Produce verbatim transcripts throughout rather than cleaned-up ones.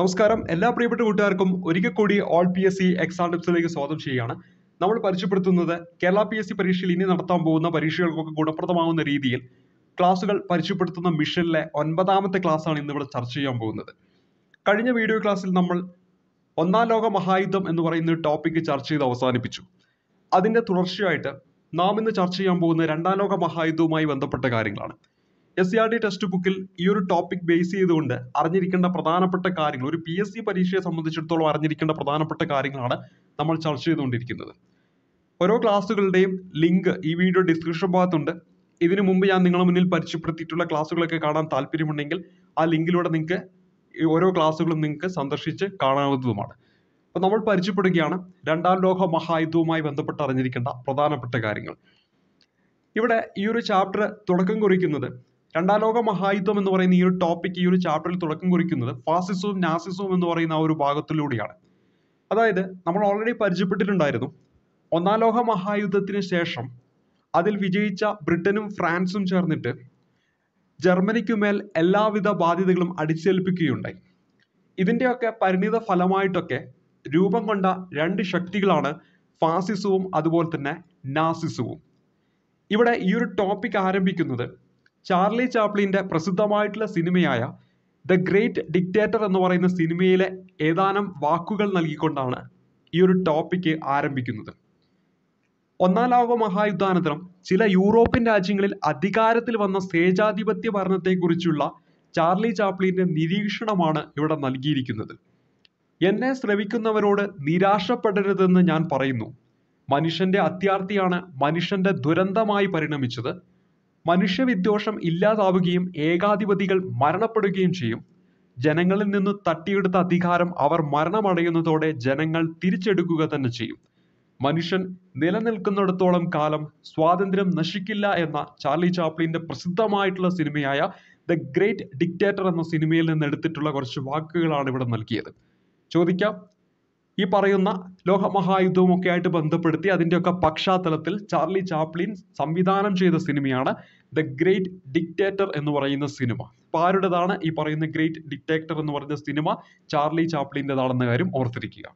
നമസ്കാരം, എല്ലാ പ്രിയപ്പെട്ട കൂട്ടുകാർക്കും ഒരിക്കൽ കൂടി all P S C exam ടിപ്സിലേക്ക് സ്വാഗതം ചെയ്യുകയാണ്. നമ്മൾ പരിചയപ്പെടുത്തുന്നത് കേരള പി എസ് സി പരീക്ഷയിൽ ഇനി നടത്താൻ പോകുന്ന പരീക്ഷകൾക്കൊക്കെ ഗുണപ്രദമാവുന്ന രീതിയിൽ ക്ലാസുകൾ പരിചയപ്പെടുത്തുന്ന മിഷനിലെ ഒൻപതാമത്തെ ക്ലാസ്സാണ് ഇന്നിവിടെ ചർച്ച ചെയ്യാൻ പോകുന്നത്. കഴിഞ്ഞ വീഡിയോ ക്ലാസ്സിൽ നമ്മൾ ഒന്നാം ലോക മഹായുദ്ധം എന്ന് പറയുന്ന ടോപ്പിക്ക് ചർച്ച ചെയ്ത് അവസാനിപ്പിച്ചു. അതിൻ്റെ തുടർച്ചയായിട്ട് നാം ഇന്ന് ചർച്ച ചെയ്യാൻ പോകുന്ന രണ്ടാം ലോക മഹായുദ്ധവുമായി ബന്ധപ്പെട്ട കാര്യങ്ങളാണ്. S C R T text ബുക്കിൽ ഈ ഒരു ടോപ്പിക് ബേസ് ചെയ്തുകൊണ്ട് അറിഞ്ഞിരിക്കേണ്ട പ്രധാനപ്പെട്ട കാര്യങ്ങൾ, ഒരു പി എസ് സി പരീക്ഷയെ സംബന്ധിച്ചിടത്തോളം അറിഞ്ഞിരിക്കേണ്ട പ്രധാനപ്പെട്ട കാര്യങ്ങളാണ് നമ്മൾ ചർച്ച ചെയ്തുകൊണ്ടിരിക്കുന്നത്. ഓരോ ക്ലാസ്സുകളുടെയും ലിങ്ക് ഈ വീഡിയോ ഡിസ്ക്രിപ്ഷൻ ഭാഗത്തുണ്ട്. ഇതിനു മുമ്പ് ഞാൻ നിങ്ങളുടെ മുന്നിൽ പരിചയപ്പെടുത്തിയിട്ടുള്ള ക്ലാസ്സുകളൊക്കെ കാണാൻ താല്പര്യമുണ്ടെങ്കിൽ ആ ലിങ്കിലൂടെ നിങ്ങൾക്ക് ഓരോ ക്ലാസ്സുകളും നിങ്ങൾക്ക് സന്ദർശിച്ച് കാണാവുന്നതുമാണ്. അപ്പോൾ നമ്മൾ പരിചയപ്പെടുകയാണ് രണ്ടാം ലോക മഹായുദ്ധവുമായി ബന്ധപ്പെട്ട് അറിഞ്ഞിരിക്കേണ്ട പ്രധാനപ്പെട്ട കാര്യങ്ങൾ. ഇവിടെ ഈ ഒരു ചാപ്റ്റർ തുടക്കം കുറിക്കുന്നത്, രണ്ടാം ലോക മഹായുദ്ധം എന്ന് പറയുന്ന ഈ ഒരു ടോപ്പിക് ഈ ഒരു ചാപ്റ്ററിൽ തുടക്കം കുറിക്കുന്നത് ഫാസിസവും നാസിസവും എന്ന് പറയുന്ന ആ ഒരു ഭാഗത്തിലൂടെയാണ്. അതായത് നമ്മൾ ഓൾറെഡി പരിചയപ്പെട്ടിട്ടുണ്ടായിരുന്നു, ഒന്നാം ലോക മഹായുദ്ധത്തിന് ശേഷം അതിൽ വിജയിച്ച ബ്രിട്ടനും ഫ്രാൻസും ചേർന്നിട്ട് ജർമ്മനിക്കുമേൽ എല്ലാവിധ ബാധ്യതകളും അടിച്ചേൽപ്പിക്കുകയുണ്ടായി. ഇതിൻ്റെയൊക്കെ പരിണിത ഫലമായിട്ടൊക്കെ രൂപം കൊണ്ട രണ്ട് ശക്തികളാണ് ഫാസിസവും അതുപോലെ തന്നെ നാസിസവും. ഇവിടെ ഈ ഒരു ടോപ്പിക് ആരംഭിക്കുന്നത് ചാർലി ചാപ്ലിൻ്റെ പ്രസിദ്ധമായിട്ടുള്ള സിനിമയായ ദ ഗ്രേറ്റ് ഡിക്റ്റേറ്റർ എന്ന് പറയുന്ന സിനിമയിലെ ഏതാനും വാക്കുകൾ നൽകിക്കൊണ്ടാണ് ഈ ഒരു ടോപ്പിക്ക് ആരംഭിക്കുന്നത്. ഒന്നാം ലോക മഹായുദ്ധാനന്തരം ചില യൂറോപ്യൻ രാജ്യങ്ങളിൽ അധികാരത്തിൽ വന്ന സ്വേച്ഛാധിപത്യ ഭരണത്തെക്കുറിച്ചുള്ള ചാർലി ചാപ്ലിൻ്റെ നിരീക്ഷണമാണ് ഇവിടെ നൽകിയിരിക്കുന്നത്. എന്നെ ശ്രവിക്കുന്നവരോട് നിരാശപ്പെടരുതെന്ന് ഞാൻ പറയുന്നു. മനുഷ്യൻ്റെ അത്യാർത്തിയാണ് മനുഷ്യൻ്റെ ദുരന്തമായി പരിണമിച്ചത്. മനുഷ്യവിദ്വേഷം ഇല്ലാതാവുകയും ഏകാധിപതികൾ മരണപ്പെടുകയും ചെയ്യും. ജനങ്ങളിൽ നിന്ന് തട്ടിയെടുത്ത അധികാരം അവർ മരണമടയുന്നതോടെ ജനങ്ങൾ തിരിച്ചെടുക്കുക തന്നെ ചെയ്യും. മനുഷ്യൻ നിലനിൽക്കുന്നിടത്തോളം കാലം സ്വാതന്ത്ര്യം നശിക്കില്ല എന്ന ചാർലി ചാപ്ലിൻ്റെ പ്രസിദ്ധമായിട്ടുള്ള സിനിമയായ ദ ഗ്രേറ്റ് ഡിക്റ്റേറ്റർ എന്ന സിനിമയിൽ നിന്ന് എടുത്തിട്ടുള്ള കുറച്ച് വാക്കുകളാണ് ഇവിടെ നൽകിയത്. ചോദിക്കാം, ഈ പറയുന്ന ലോകമഹായുദ്ധവുമൊക്കെ ആയിട്ട് ബന്ധപ്പെടുത്തി അതിൻ്റെയൊക്കെ പശ്ചാത്തലത്തിൽ ചാർലി ചാപ്ലിൻ സംവിധാനം ചെയ്ത സിനിമയാണ് ദ ഗ്രേറ്റ് ഡിക്റ്റേറ്റർ എന്ന് പറയുന്ന സിനിമ. അപ്പോൾ ആരുടേതാണ് ഈ പറയുന്ന ഗ്രേറ്റ് ഡിക്റ്റേറ്റർ എന്ന് പറയുന്ന സിനിമ? ചാർലി ചാപ്ലിൻ്റെതാണെന്ന കാര്യം ഓർത്തിരിക്കുക.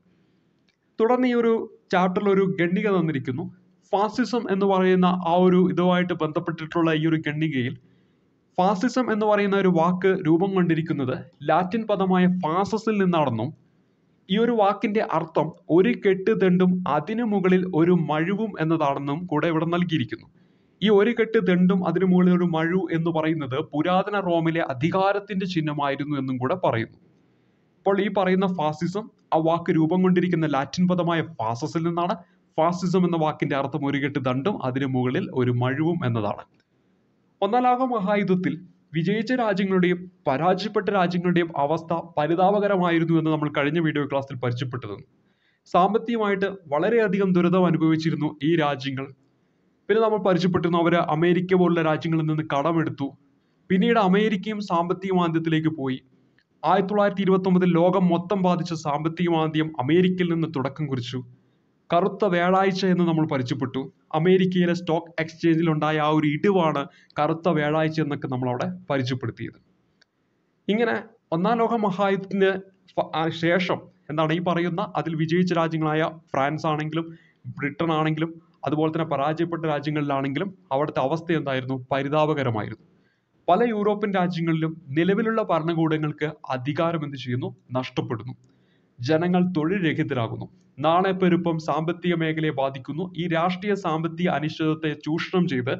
തുടർന്ന് ഈ ഒരു ചാപ്റ്ററിൽ ഒരു ഖണ്ഡിക തന്നിരിക്കുന്നു. ഫാസിസം എന്ന് പറയുന്ന ആ ഒരു ഇതുമായിട്ട് ബന്ധപ്പെട്ടിട്ടുള്ള ഈ ഒരു ഖണ്ഡികയിൽ ഫാസിസം എന്ന് പറയുന്ന ഒരു വാക്ക് രൂപം കൊണ്ടിരിക്കുന്നത് ലാറ്റിൻ പദമായ ഫാസസിൽ നിന്നാണെന്നും ഈ ഒരു വാക്കിൻ്റെ അർത്ഥം ഒരു കെട്ടുതണ്ടും അതിനു മുകളിൽ ഒരു മഴുവും എന്നതാണെന്നും കൂടെ ഇവിടെ നൽകിയിരിക്കുന്നു. ഈ ഒരു കെട്ടുതണ്ടും അതിനു മുകളിൽ ഒരു മഴു എന്ന് പറയുന്നത് പുരാതന റോമിലെ അധികാരത്തിൻ്റെ ചിഹ്നമായിരുന്നു എന്നും കൂടെ പറയുന്നു. അപ്പോൾ ഈ പറയുന്ന ഫാസിസം, ആ വാക്ക് രൂപം കൊണ്ടിരിക്കുന്ന ലാറ്റിൻ പദമായ ഫാസസിൽ നിന്നാണ്. ഫാസിസം എന്ന വാക്കിൻ്റെ അർത്ഥം ഒരു കെട്ടുതണ്ടും അതിനു മുകളിൽ ഒരു മഴുവും എന്നതാണ്. ഒന്നാം ലോക മഹായുദ്ധത്തിൽ വിജയിച്ച രാജ്യങ്ങളുടെയും പരാജയപ്പെട്ട രാജ്യങ്ങളുടെയും അവസ്ഥ പരിതാപകരമായിരുന്നു എന്ന് നമ്മൾ കഴിഞ്ഞ വീഡിയോ ക്ലാസ്സിൽ പരിചയപ്പെട്ടിരുന്നു. സാമ്പത്തികമായിട്ട് വളരെയധികം ദുരിതം അനുഭവിച്ചിരുന്നു ഈ രാജ്യങ്ങൾ. പിന്നെ നമ്മൾ പരിചയപ്പെട്ടിരുന്നു, അവർ അമേരിക്ക പോലുള്ള രാജ്യങ്ങളിൽ നിന്ന് കടമെടുത്തു. പിന്നീട് അമേരിക്കയും സാമ്പത്തിക മാന്ദ്യത്തിലേക്ക് പോയി. ആയിരത്തി തൊള്ളായിരത്തി ഇരുപത്തി ഒമ്പതിൽ ലോകം മൊത്തം ബാധിച്ച സാമ്പത്തിക മാന്ദ്യം അമേരിക്കയിൽ നിന്ന് തുടക്കം കുറിച്ചു. കറുത്ത വ്യാഴാഴ്ച എന്ന് നമ്മൾ പരിചയപ്പെട്ടു. അമേരിക്കയിലെ സ്റ്റോക്ക് എക്സ്ചേഞ്ചിലുണ്ടായ ആ ഒരു ഇടിവാണ് കറുത്ത വ്യാഴാഴ്ച എന്നൊക്കെ നമ്മളവിടെ പരിചയപ്പെടുത്തിയത്. ഇങ്ങനെ ഒന്നാം ലോക മഹായുദ്ധത്തിന് ശേഷം എന്താണ് ഈ പറയുന്ന അതിൽ വിജയിച്ച രാജ്യങ്ങളായ ഫ്രാൻസ് ആണെങ്കിലും ബ്രിട്ടൻ ആണെങ്കിലും അതുപോലെ തന്നെ പരാജയപ്പെട്ട രാജ്യങ്ങളിലാണെങ്കിലും അവിടുത്തെ അവസ്ഥ എന്തായിരുന്നു? പരിതാപകരമായിരുന്നു. പല യൂറോപ്യൻ രാജ്യങ്ങളിലും നിലവിലുള്ള ഭരണകൂടങ്ങൾക്ക് അധികാരം എന്ത് ചെയ്യുന്നു? നഷ്ടപ്പെടുന്നു. ജനങ്ങൾ തൊഴിൽ രഹിതരാകുന്നു. നാണയപ്പെരുപ്പം സാമ്പത്തിക മേഖലയെ ബാധിക്കുന്നു. ഈ രാഷ്ട്രീയ സാമ്പത്തിക അനിശ്ചിതത്വത്തെ ചൂഷണം ചെയ്ത്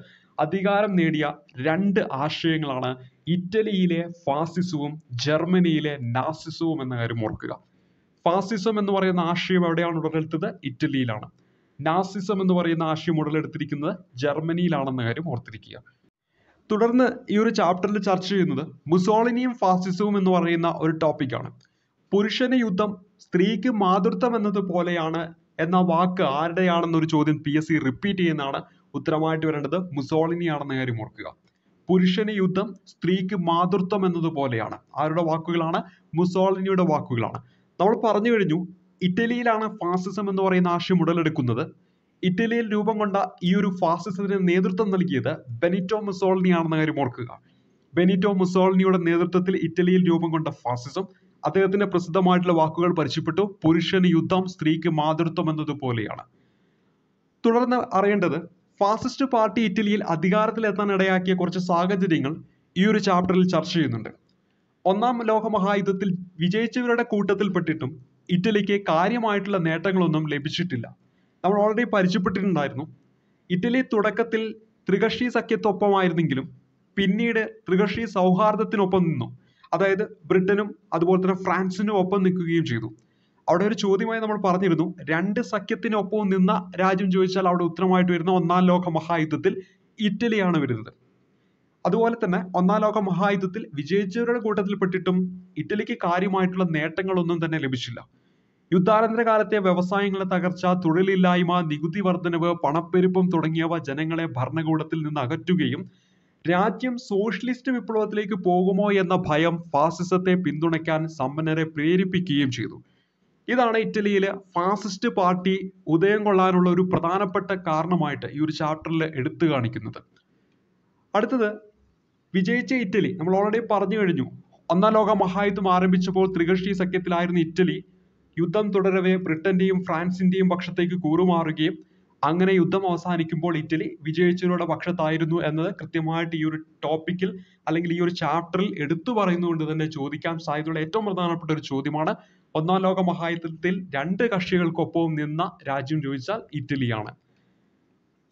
അധികാരം നേടിയ രണ്ട് ആശയങ്ങളാണ് ഇറ്റലിയിലെ ഫാസിസവും ജർമ്മനിയിലെ നാസിസവും എന്ന കാര്യം ഓർക്കുക. ഫാസിസം എന്ന് പറയുന്ന ആശയം എവിടെയാണ് ഉടലെടുത്തത്? ഇറ്റലിയിലാണ്. നാസിസം എന്ന് പറയുന്ന ആശയം ഉടലെടുത്തിരിക്കുന്നത് ജർമ്മനിയിലാണെന്ന കാര്യം ഓർത്തിരിക്കുക. തുടർന്ന് ഈ ഒരു ചാപ്റ്ററിൽ ചർച്ച ചെയ്യുന്നത് മുസോളിനിയും ഫാസിസവും എന്ന് പറയുന്ന ഒരു ടോപ്പിക്കാണ്. പുരുഷന് യുദ്ധം സ്ത്രീക്ക് മാതൃത്വം എന്നതുപോലെയാണ് എന്ന വാക്ക് ആരുടെയാണെന്നൊരു ചോദ്യം പി എസ് സി റിപ്പീറ്റ് ചെയ്യുന്നതാണ്. ഉത്തരമായിട്ട് വരേണ്ടത് മുസോളിനി ആണെന്ന കാര്യം ഓർക്കുക. പുരുഷന് യുദ്ധം സ്ത്രീക്ക് മാതൃത്വം എന്നതുപോലെയാണ്. ആരുടെ വാക്കുകളാണ്? മുസോളിനിയുടെ വാക്കുകളാണ്. നമ്മൾ പറഞ്ഞു കഴിഞ്ഞു, ഇറ്റലിയിലാണ് ഫാസിസം എന്ന് പറയുന്ന ആശയം ഉടലെടുക്കുന്നത്. ഇറ്റലിയിൽ രൂപം കൊണ്ട ഈ ഒരു ഫാസിസത്തിന് നേതൃത്വം നൽകിയത് ബെനിറ്റോ മുസോളിനി ആണെന്ന കാര്യം ഓർക്കുക. ബെനിറ്റോ മുസോളിനിയുടെ നേതൃത്വത്തിൽ ഇറ്റലിയിൽ രൂപം കൊണ്ട ഫാസിസം അദ്ദേഹത്തിൻ്റെ പ്രസിദ്ധമായിട്ടുള്ള വാക്കുകൾ പരിചയപ്പെട്ടു. പുരുഷന് യുദ്ധം, സ്ത്രീക്ക് മാതൃത്വം എന്നതുപോലെയാണ്. തുടർന്ന് അറിയേണ്ടത് ഫാസിസ്റ്റ് പാർട്ടി ഇറ്റലിയിൽ അധികാരത്തിലെത്താൻ ഇടയാക്കിയ കുറച്ച് സാഹചര്യങ്ങൾ ഈ ഒരു ചാപ്റ്ററിൽ ചർച്ച ചെയ്യുന്നുണ്ട്. ഒന്നാം ലോക മഹായുദ്ധത്തിൽ വിജയിച്ചവരുടെ കൂട്ടത്തിൽപ്പെട്ടിട്ടും ഇറ്റലിക്ക് കാര്യമായിട്ടുള്ള നേട്ടങ്ങളൊന്നും ലഭിച്ചിട്ടില്ല. നമ്മൾ ഓൾറെഡി പരിചയപ്പെട്ടിട്ടുണ്ടായിരുന്നു. ഇറ്റലി തുടക്കത്തിൽ ത്രികക്ഷി സഖ്യത്തൊപ്പമായിരുന്നെങ്കിലും പിന്നീട് ത്രികക്ഷി സൗഹാർദ്ദത്തിനൊപ്പം നിന്നു. അതായത് ബ്രിട്ടനും അതുപോലെ തന്നെ ഫ്രാൻസിനും ഒപ്പം നിൽക്കുകയും ചെയ്തു. അവിടെ ഒരു ചോദ്യമായി നമ്മൾ പറഞ്ഞിരുന്നു, രണ്ട് സഖ്യത്തിനൊപ്പവും നിന്ന രാജ്യം ചോദിച്ചാൽ അവിടെ ഉത്തരമായിട്ട് വരുന്ന ഒന്നാം ലോക മഹായുദ്ധത്തിൽ ഇറ്റലിയാണ് വരുന്നത്. അതുപോലെ തന്നെ ഒന്നാം ലോക മഹായുദ്ധത്തിൽ വിജയിച്ചവരുടെ കൂട്ടത്തിൽപ്പെട്ടിട്ടും ഇറ്റലിക്ക് കാര്യമായിട്ടുള്ള നേട്ടങ്ങളൊന്നും തന്നെ ലഭിച്ചില്ല. യുദ്ധാനന്തര കാലത്തെ വ്യവസായങ്ങളുടെ തകർച്ച, തൊഴിലില്ലായ്മ, നികുതി വർധനവ്, പണപ്പെരുപ്പം തുടങ്ങിയവ ജനങ്ങളെ ഭരണകൂടത്തിൽ നിന്ന് അകറ്റുകയും രാജ്യം സോഷ്യലിസ്റ്റ് വിപ്ലവത്തിലേക്ക് പോകുമോ എന്ന ഭയം ഫാസിസത്തെ പിന്തുണയ്ക്കാൻ സമ്പന്നരെ പ്രേരിപ്പിക്കുകയും ചെയ്തു. ഇതാണ് ഇറ്റലിയിലെ ഫാസിസ്റ്റ് പാർട്ടി ഉദയം കൊള്ളാനുള്ള ഒരു പ്രധാനപ്പെട്ട കാരണമായിട്ട് ഈ ഒരു ചാപ്റ്ററിൽ എടുത്തു കാണിക്കുന്നത്. അടുത്തത് വിജയിച്ച ഇറ്റലി. നമ്മൾ ഓൾറെഡി പറഞ്ഞു കഴിഞ്ഞു, ഒന്നാം ലോക മഹായുദ്ധം ആരംഭിച്ചപ്പോൾ ത്രികക്ഷി സഖ്യത്തിലായിരുന്ന ഇറ്റലി യുദ്ധം തുടരവേ ബ്രിട്ടന്റെയും ഫ്രാൻസിന്റെയും പക്ഷത്തേക്ക് കൂറുമാറുകയും അങ്ങനെ യുദ്ധം അവസാനിക്കുമ്പോൾ ഇറ്റലി വിജയിച്ചവരുടെ പക്ഷത്തായിരുന്നു എന്നത് കൃത്യമായിട്ട് ഈ ഒരു ടോപ്പിക്കിൽ അല്ലെങ്കിൽ ഈ ഒരു ചാപ്റ്ററിൽ എടുത്തു പറയുന്നുകൊണ്ട് തന്നെ ചോദിക്കാൻ സാധ്യതയുള്ള ഏറ്റവും പ്രധാനപ്പെട്ട ഒരു ചോദ്യമാണ്. ഒന്നാം ലോക മഹായുദ്ധത്തിൽ രണ്ട് കക്ഷികൾക്കൊപ്പവും നിന്ന രാജ്യം ചോദിച്ചാൽ ഇറ്റലിയാണ്.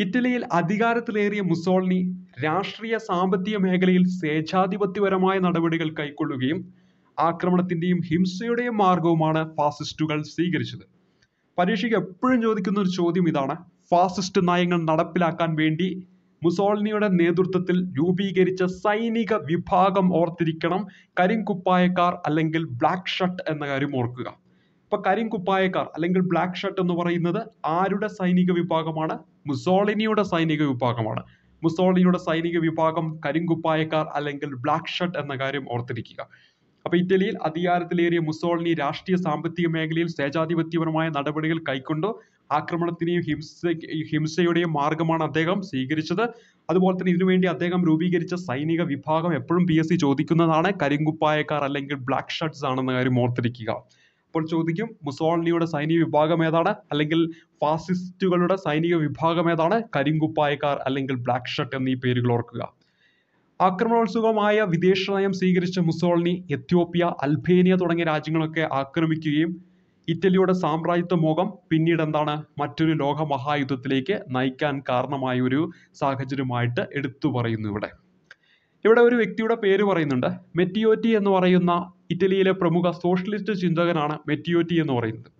ഇറ്റലിയിൽ അധികാരത്തിലേറിയ മുസോളിനി രാഷ്ട്രീയ സാമ്പത്തിക മേഖലയിൽ സ്വേച്ഛാധിപത്യപരമായ നടപടികൾ കൈക്കൊള്ളുകയും ആക്രമണത്തിന്റെയും ഹിംസയുടെയും മാർഗവുമാണ് ഫാസിസ്റ്റുകൾ സ്വീകരിച്ചത്. പരീക്ഷയ്ക്ക് എപ്പോഴും ചോദിക്കുന്ന ഒരു ചോദ്യം ഇതാണ്. ഫാസിസ്റ്റ് നയങ്ങൾ നടപ്പിലാക്കാൻ വേണ്ടി മുസോളിനിയുടെ നേതൃത്വത്തിൽ രൂപീകരിച്ച സൈനിക വിഭാഗം ഓർത്തിരിക്കണം. കരിങ്കുപ്പായക്കാർ അല്ലെങ്കിൽ ബ്ലാക്ക് ഷർട്ട് എന്ന കാര്യം ഓർക്കുക. ഇപ്പൊ കരിങ്കുപ്പായക്കാർ അല്ലെങ്കിൽ ബ്ലാക്ക് ഷർട്ട് എന്ന് പറയുന്നത് ആരുടെ സൈനിക വിഭാഗമാണ്? മുസോളിനിയുടെ സൈനിക വിഭാഗമാണ്. മുസോളിനിയുടെ സൈനിക വിഭാഗം കരിങ്കുപ്പായക്കാർ അല്ലെങ്കിൽ ബ്ലാക്ക് ഷർട്ട് എന്ന കാര്യം ഓർത്തിരിക്കുക. അപ്പൊ ഇറ്റലിയിൽ അധികാരത്തിലേറിയ മുസോളിനി രാഷ്ട്രീയ സാമ്പത്തിക മേഖലയിൽ സ്വേച്ഛാധിപത്യപരമായ നടപടികൾ കൈക്കൊണ്ടു. ആക്രമണത്തിനെയും ഹിംസ ഹിംസയുടെയും മാർഗമാണ് അദ്ദേഹം സ്വീകരിച്ചത്. അതുപോലെ തന്നെ ഇതിനുവേണ്ടി അദ്ദേഹം രൂപീകരിച്ച സൈനിക വിഭാഗം എപ്പോഴും പി എസ് സി ചോദിക്കുന്നതാണ്. കരിങ്കുപ്പായക്കാർ അല്ലെങ്കിൽ ബ്ലാക്ക് ഷർട്ട്സ് ആണെന്ന കാര്യം ഓർത്തിരിക്കുക. അപ്പോൾ ചോദിക്കും, മുസോളിനിയുടെ സൈനിക വിഭാഗം ഏതാണ് അല്ലെങ്കിൽ ഫാസിസ്റ്റുകളുടെ സൈനിക വിഭാഗം ഏതാണ്? കരിങ്കുപ്പായക്കാർ അല്ലെങ്കിൽ ബ്ലാക്ക് ഷർട്ട് എന്നീ പേരുകൾ ഓർക്കുക. ആക്രമണോത്സുകമായ വിദേശ നയം സ്വീകരിച്ച മുസോളിനി എത്യോപ്യ, അൽബേനിയ തുടങ്ങിയ രാജ്യങ്ങളൊക്കെ ആക്രമിക്കുകയും ഇറ്റലിയുടെ സാമ്രാജ്യത്വ മോഹം പിന്നീട് എന്താണ് മറ്റൊരു ലോക മഹായുദ്ധത്തിലേക്ക് നയിക്കാൻ കാരണമായ ഒരു സാഹചര്യമായിട്ട് എടുത്തു പറയുന്നു. ഇവിടെ ഇവിടെ ഒരു വ്യക്തിയുടെ പേര് പറയുന്നുണ്ട്. മെറ്റിയോറ്റി എന്ന് പറയുന്ന ഇറ്റലിയിലെ പ്രമുഖ സോഷ്യലിസ്റ്റ് ചിന്തകനാണ് മെറ്റിയോറ്റി എന്ന് പറയുന്നത്.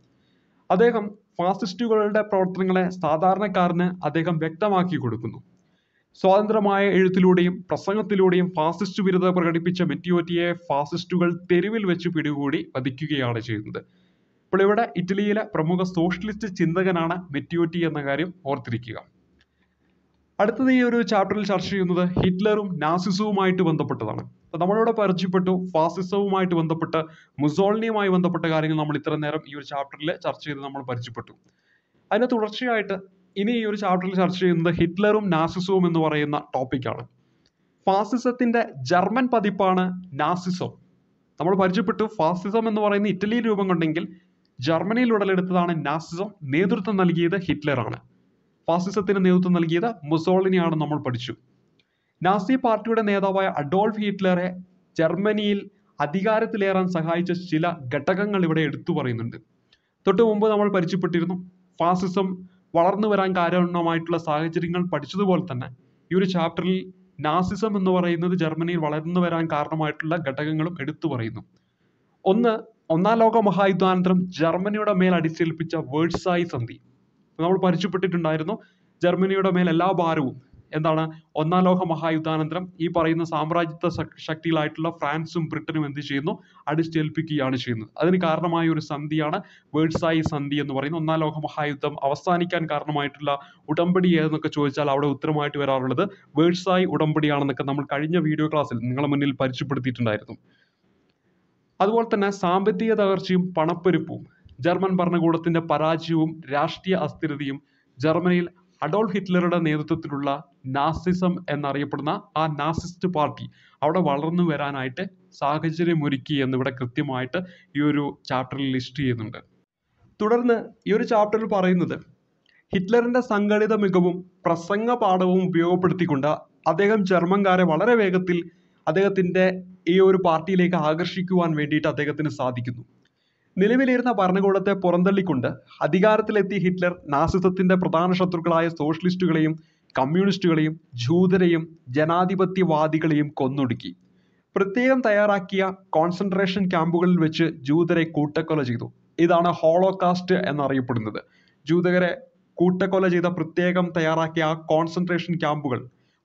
അദ്ദേഹം ഫാസിസ്റ്റുകളുടെ പ്രവർത്തനങ്ങളെ സാധാരണക്കാരന് അദ്ദേഹം വ്യക്തമാക്കി കൊടുക്കുന്നു. സ്വതന്ത്രമായ എഴുത്തിലൂടെയും പ്രസംഗത്തിലൂടെയും ഫാസിസ്റ്റ് വിരുദ്ധത പ്രകടിപ്പിച്ച മെറ്റിയോറ്റിയെ ഫാസിസ്റ്റുകൾ തെരുവിൽ വെച്ച് പിടികൂടി വധിക്കുകയാണ് ചെയ്യുന്നത്. അപ്പോൾ ഇവിടെ ഇറ്റലിയിലെ പ്രമുഖ സോഷ്യലിസ്റ്റ് ചിന്തകനാണ് മെറ്റിയോറ്റി എന്ന കാര്യം ഓർത്തിരിക്കുക. അടുത്തത് ഈ ഒരു ചാപ്റ്ററിൽ ചർച്ച ചെയ്യുന്നത് ഹിറ്റ്ലറും നാസിസവുമായിട്ട് ബന്ധപ്പെട്ടതാണ്. അപ്പോൾ നമ്മളിവിടെ പരിചയപ്പെട്ടു ഫാസിസവുമായിട്ട് ബന്ധപ്പെട്ട് മുസോളിനിയുമായി ബന്ധപ്പെട്ട കാര്യങ്ങൾ നമ്മൾ ഇത്ര നേരം ഈ ഒരു ചാപ്റ്ററിൽ ചർച്ച ചെയ്ത് നമ്മൾ പരിചയപ്പെട്ടു. അതിന് തുടർച്ചയായിട്ട് ഇനി ഈ ഒരു ചാപ്റ്ററിൽ ചർച്ച ചെയ്യുന്നത് ഹിറ്റ്ലറും നാസിസവും എന്ന് പറയുന്ന ടോപ്പിക്കാണ്. ഫാസിസത്തിന്റെ ജർമ്മൻ പതിപ്പാണ് നാസിസം. നമ്മൾ പരിചയപ്പെട്ടു ഫാസിസം എന്ന് പറയുന്ന ഇറ്റലിയിൽ രൂപം കൊണ്ടെങ്കിൽ ജർമ്മനിയിൽ ഉടലെടുത്തതാണ് നാസിസം. നേതൃത്വം നൽകിയത് ഹിറ്റ്ലറാണ്. ഫാസിസത്തിന് നേതൃത്വം നൽകിയത് മുസോളിനിയാണ് നമ്മൾ പഠിച്ചു. നാസി പാർട്ടിയുടെ നേതാവായ അഡോൾഫ് ഹിറ്റ്ലറെ ജർമ്മനിയിൽ അധികാരത്തിലേറാൻ സഹായിച്ച ചില ഘടകങ്ങൾ ഇവിടെ എടുത്തു പറയുന്നുണ്ട്. തൊട്ടു മുമ്പ് നമ്മൾ പരിചയപ്പെട്ടിരുന്നു ഫാസിസം വളർന്നു വരാൻ കാരണമായിട്ടുള്ള സാഹചര്യങ്ങൾ പഠിച്ചതുപോലെ തന്നെ ഈ ഒരു ചാപ്റ്ററിൽ നാസിസം എന്ന് പറയുന്നത് ജർമ്മനിയിൽ വളർന്നു വരാൻ കാരണമായിട്ടുള്ള ഘടകങ്ങളും എടുത്തു പറയുന്നു. ഒന്ന്, ഒന്നാം ലോക മഹായുദ്ധാനന്തരം ജർമ്മനിയുടെ മേൽ അടിച്ചേൽപ്പിച്ച വേഴ്സായ് സന്ധി. നമ്മൾ പരിചയപ്പെട്ടിട്ടുണ്ടായിരുന്നു ജർമ്മനിയുടെ മേൽ എല്ലാ ഭാരവും എന്താണ് ഒന്നാം ലോക മഹായുദ്ധാനന്തരം ഈ പറയുന്ന സാമ്രാജ്യത്വ ശക്തികളായിട്ടുള്ള ഫ്രാൻസും ബ്രിട്ടനും എന്ത് ചെയ്യുന്നു? അടിച്ചേൽപ്പിക്കുകയാണ് ചെയ്യുന്നത്. അതിന് കാരണമായ ഒരു സന്ധിയാണ് വേഴ്സായ് സന്ധി എന്ന് പറയുന്നത്. ഒന്നാം ലോക മഹായുദ്ധം അവസാനിക്കാൻ കാരണമായിട്ടുള്ള ഉടമ്പടി ഏതെന്നൊക്കെ ചോദിച്ചാൽ അവിടെ ഉത്തരമായിട്ട് വരാറുള്ളത് വേഴ്സായ് ഉടമ്പടിയാണെന്നൊക്കെ നമ്മൾ കഴിഞ്ഞ വീഡിയോ ക്ലാസ്സിൽ നിങ്ങളുടെ മുന്നിൽ പരിചയപ്പെടുത്തിയിട്ടുണ്ടായിരുന്നു. അതുപോലെ തന്നെ സാമ്പത്തിക തകർച്ചയും പണപ്പെരുപ്പവും ജർമ്മൻ ഭരണകൂടത്തിന്റെ പരാജയവും രാഷ്ട്രീയ അസ്ഥിരതയും ജർമ്മനിയിൽ അഡോൾഫ് ഹിറ്റ്ലറുടെ നേതൃത്വത്തിലുള്ള നാസിസം എന്നറിയപ്പെടുന്ന ആ നാസിസ്റ്റ് പാർട്ടി അവിടെ വളർന്നു വരാനായിട്ട് സാഹചര്യമൊരുക്കി എന്നിവിടെ കൃത്യമായിട്ട് ഈ ഒരു ചാപ്റ്ററിൽ ലിസ്റ്റ് ചെയ്യുന്നുണ്ട്. തുടർന്ന് ഈ ഒരു ചാപ്റ്ററിൽ പറയുന്നത് ഹിറ്റ്ലറിൻ്റെ സംഘടിത മികവും പ്രസംഗ പാഠവും ഉപയോഗപ്പെടുത്തിക്കൊണ്ട് അദ്ദേഹം ജർമ്മൻകാരെ വളരെ വേഗത്തിൽ അദ്ദേഹത്തിൻ്റെ ഈ ഒരു പാർട്ടിയിലേക്ക് ആകർഷിക്കുവാൻ വേണ്ടിയിട്ട് അദ്ദേഹത്തിന് സാധിക്കുന്നു. നിലവിലിരുന്ന ഭരണകൂടത്തെ പുറന്തള്ളിക്കൊണ്ട് അധികാരത്തിലെത്തിയ ഹിറ്റ്ലർ നാസിസത്തിൻ്റെ പ്രധാന ശത്രുക്കളായ സോഷ്യലിസ്റ്റുകളെയും കമ്മ്യൂണിസ്റ്റുകളെയും ജൂതരെയും ജനാധിപത്യവാദികളെയും കൊന്നൊടുക്കി. പ്രത്യേകം തയ്യാറാക്കിയ കോൺസെൻട്രേഷൻ ക്യാമ്പുകളിൽ വെച്ച് ജൂതരെ കൂട്ടക്കൊല ചെയ്തു. ഇതാണ് ഹോളോകാസ്റ്റ് എന്നറിയപ്പെടുന്നത്. ജൂതകരെ കൂട്ടക്കൊല ചെയ്ത പ്രത്യേകം തയ്യാറാക്കിയ ആ കോൺസെൻട്രേഷൻ ക്യാമ്പുകൾ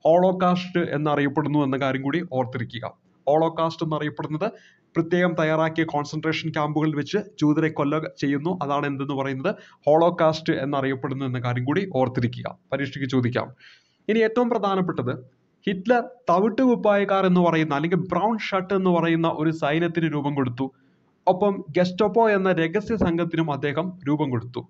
ഹോളോകാസ്റ്റ് എന്നറിയപ്പെടുന്നു എന്ന കാര്യം കൂടി ഓർത്തിരിക്കുക. ഹോളോകാസ്റ്റ് എന്നറിയപ്പെടുന്നത് പ്രത്യേകം തയ്യാറാക്കിയ കോൺസെൻട്രേഷൻ ക്യാമ്പുകളിൽ വെച്ച് ജൂതരെ കൊല ചെയ്യുന്നു. അതാണ് എന്തെന്ന് പറയുന്നത്? ഹോളോകാസ്റ്റ് എന്നറിയപ്പെടുന്നു എന്ന കാര്യം കൂടി ഓർത്തിരിക്കുക. പരീക്ഷയ്ക്ക് ചോദിക്കാം. ഇനി ഏറ്റവും പ്രധാനപ്പെട്ടത് ഹിറ്റ്ലർ തവിട്ടുകുപ്പായക്കാർ എന്ന് പറയുന്ന അല്ലെങ്കിൽ ബ്രൗൺ ഷർട്ട് എന്ന് പറയുന്ന ഒരു സൈന്യത്തിന് രൂപം കൊടുത്തു. ഒപ്പം ഗെസ്റ്റോപ്പോ എന്ന രഹസ്യ സംഘത്തിനും അദ്ദേഹം രൂപം കൊടുത്തു.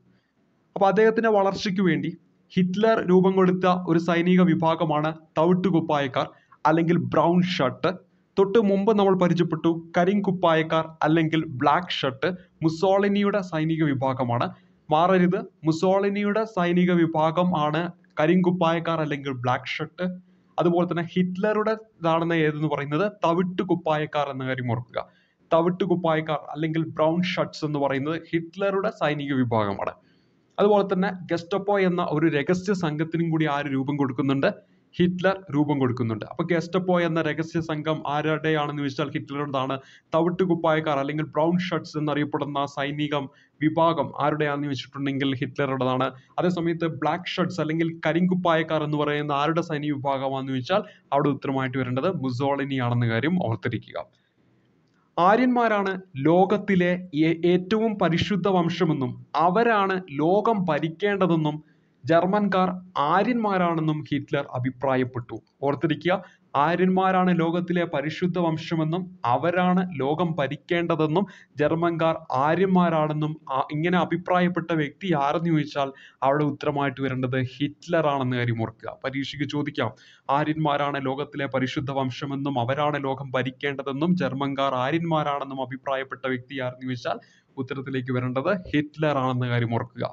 അപ്പോൾ അദ്ദേഹത്തിൻ്റെ വളർച്ചയ്ക്ക് വേണ്ടി ഹിറ്റ്ലർ രൂപം കൊടുത്ത ഒരു സൈനിക വിഭാഗമാണ് തവിട്ടുകുപ്പായക്കാർ അല്ലെങ്കിൽ ബ്രൗൺ ഷർട്ട്. തൊട്ട് മുമ്പ് നമ്മൾ പരിചയപ്പെട്ടു കരിങ്കുപ്പായക്കാർ അല്ലെങ്കിൽ ബ്ലാക്ക് ഷർട്ട് മുസോളിനിയുടെ സൈനിക വിഭാഗമാണ്. മാറരുത്, മുസോളിനിയുടെ സൈനിക വിഭാഗം ആണ് കരിങ്കുപ്പായക്കാർ അല്ലെങ്കിൽ ബ്ലാക്ക് ഷർട്ട്. അതുപോലെ തന്നെ ഹിറ്റ്ലറുടെ ഇതാണെന്ന് ഏതെന്ന് പറയുന്നത് തവിട്ടുകുപ്പായക്കാർ എന്ന കാര്യം ഓർക്കുക. തവിട്ടുകുപ്പായക്കാർ അല്ലെങ്കിൽ ബ്രൗൺ ഷർട്ട്സ് എന്ന് പറയുന്നത് ഹിറ്റ്ലറുടെ സൈനിക വിഭാഗമാണ്. അതുപോലെ തന്നെ ഗെസ്റ്റപ്പോ എന്ന ഒരു രഹസ്യ സംഘത്തിനും കൂടി ആര് രൂപം കൊടുക്കുന്നുണ്ട്? ഹിറ്റ്ലർ രൂപം കൊടുക്കുന്നുണ്ട്. അപ്പോൾ ഗെസ്റ്റപ്പോ എന്ന രഹസ്യ സംഘം ആരുടെയാണെന്ന് ചോദിച്ചാൽ ഹിറ്റ്ലറുടേതാണ്. തവിട്ടുകുപ്പായക്കാർ അല്ലെങ്കിൽ ബ്രൗൺ ഷർട്ട്സ് എന്നറിയപ്പെടുന്ന സൈനിക വിഭാഗം ആരുടെയാണെന്ന് ചോദിച്ചിട്ടുണ്ടെങ്കിൽ ഹിറ്റ്ലറുടേതാണ്. അതേസമയത്ത് ബ്ലാക്ക് ഷർട്ട്സ് അല്ലെങ്കിൽ കരിങ്കുപ്പായക്കാർ എന്ന് പറയുന്ന ആരുടെ സൈനിക വിഭാഗമാണെന്ന് ചോദിച്ചാൽ അവിടെ ഉത്തരമായിട്ട് വരേണ്ടത് മുസോളിനി ആണെന്ന കാര്യം ഓർത്തിരിക്കുക. ആര്യന്മാരാണ് ലോകത്തിലെ ഏറ്റവും പരിശുദ്ധ വംശമെന്നും അവരാണ് ലോകം ഭരിക്കേണ്ടതെന്നും ജർമ്മൻകാർ ആര്യന്മാരാണെന്നും ഹിറ്റ്ലർ അഭിപ്രായപ്പെട്ടു. ഓർത്തിരിക്കുക, ആര്യന്മാരാണ് ലോകത്തിലെ പരിശുദ്ധ വംശമെന്നും അവരാണ് ലോകം ഭരിക്കേണ്ടതെന്നും ജർമ്മൻകാർ ആര്യന്മാരാണെന്നും ഇങ്ങനെ അഭിപ്രായപ്പെട്ട വ്യക്തി ആരെന്ന് ചോദിച്ചാൽ അവിടെ ഉത്തരമായിട്ട് വരേണ്ടത് ഹിറ്റ്ലർ ആണെന്ന് കാര്യം ഓർക്കുക. പരീക്ഷയ്ക്ക് ചോദിക്കാം, ആര്യന്മാരാണ് ലോകത്തിലെ പരിശുദ്ധ വംശമെന്നും അവരാണ് ലോകം ഭരിക്കേണ്ടതെന്നും ജർമ്മൻകാർ ആര്യന്മാരാണെന്നും അഭിപ്രായപ്പെട്ട വ്യക്തി ആരെന്ന് ചോദിച്ചാൽ ഉത്തരത്തിലേക്ക് വരേണ്ടത് ഹിറ്റ്ലർ ആണെന്ന കാര്യം ഓർക്കുക.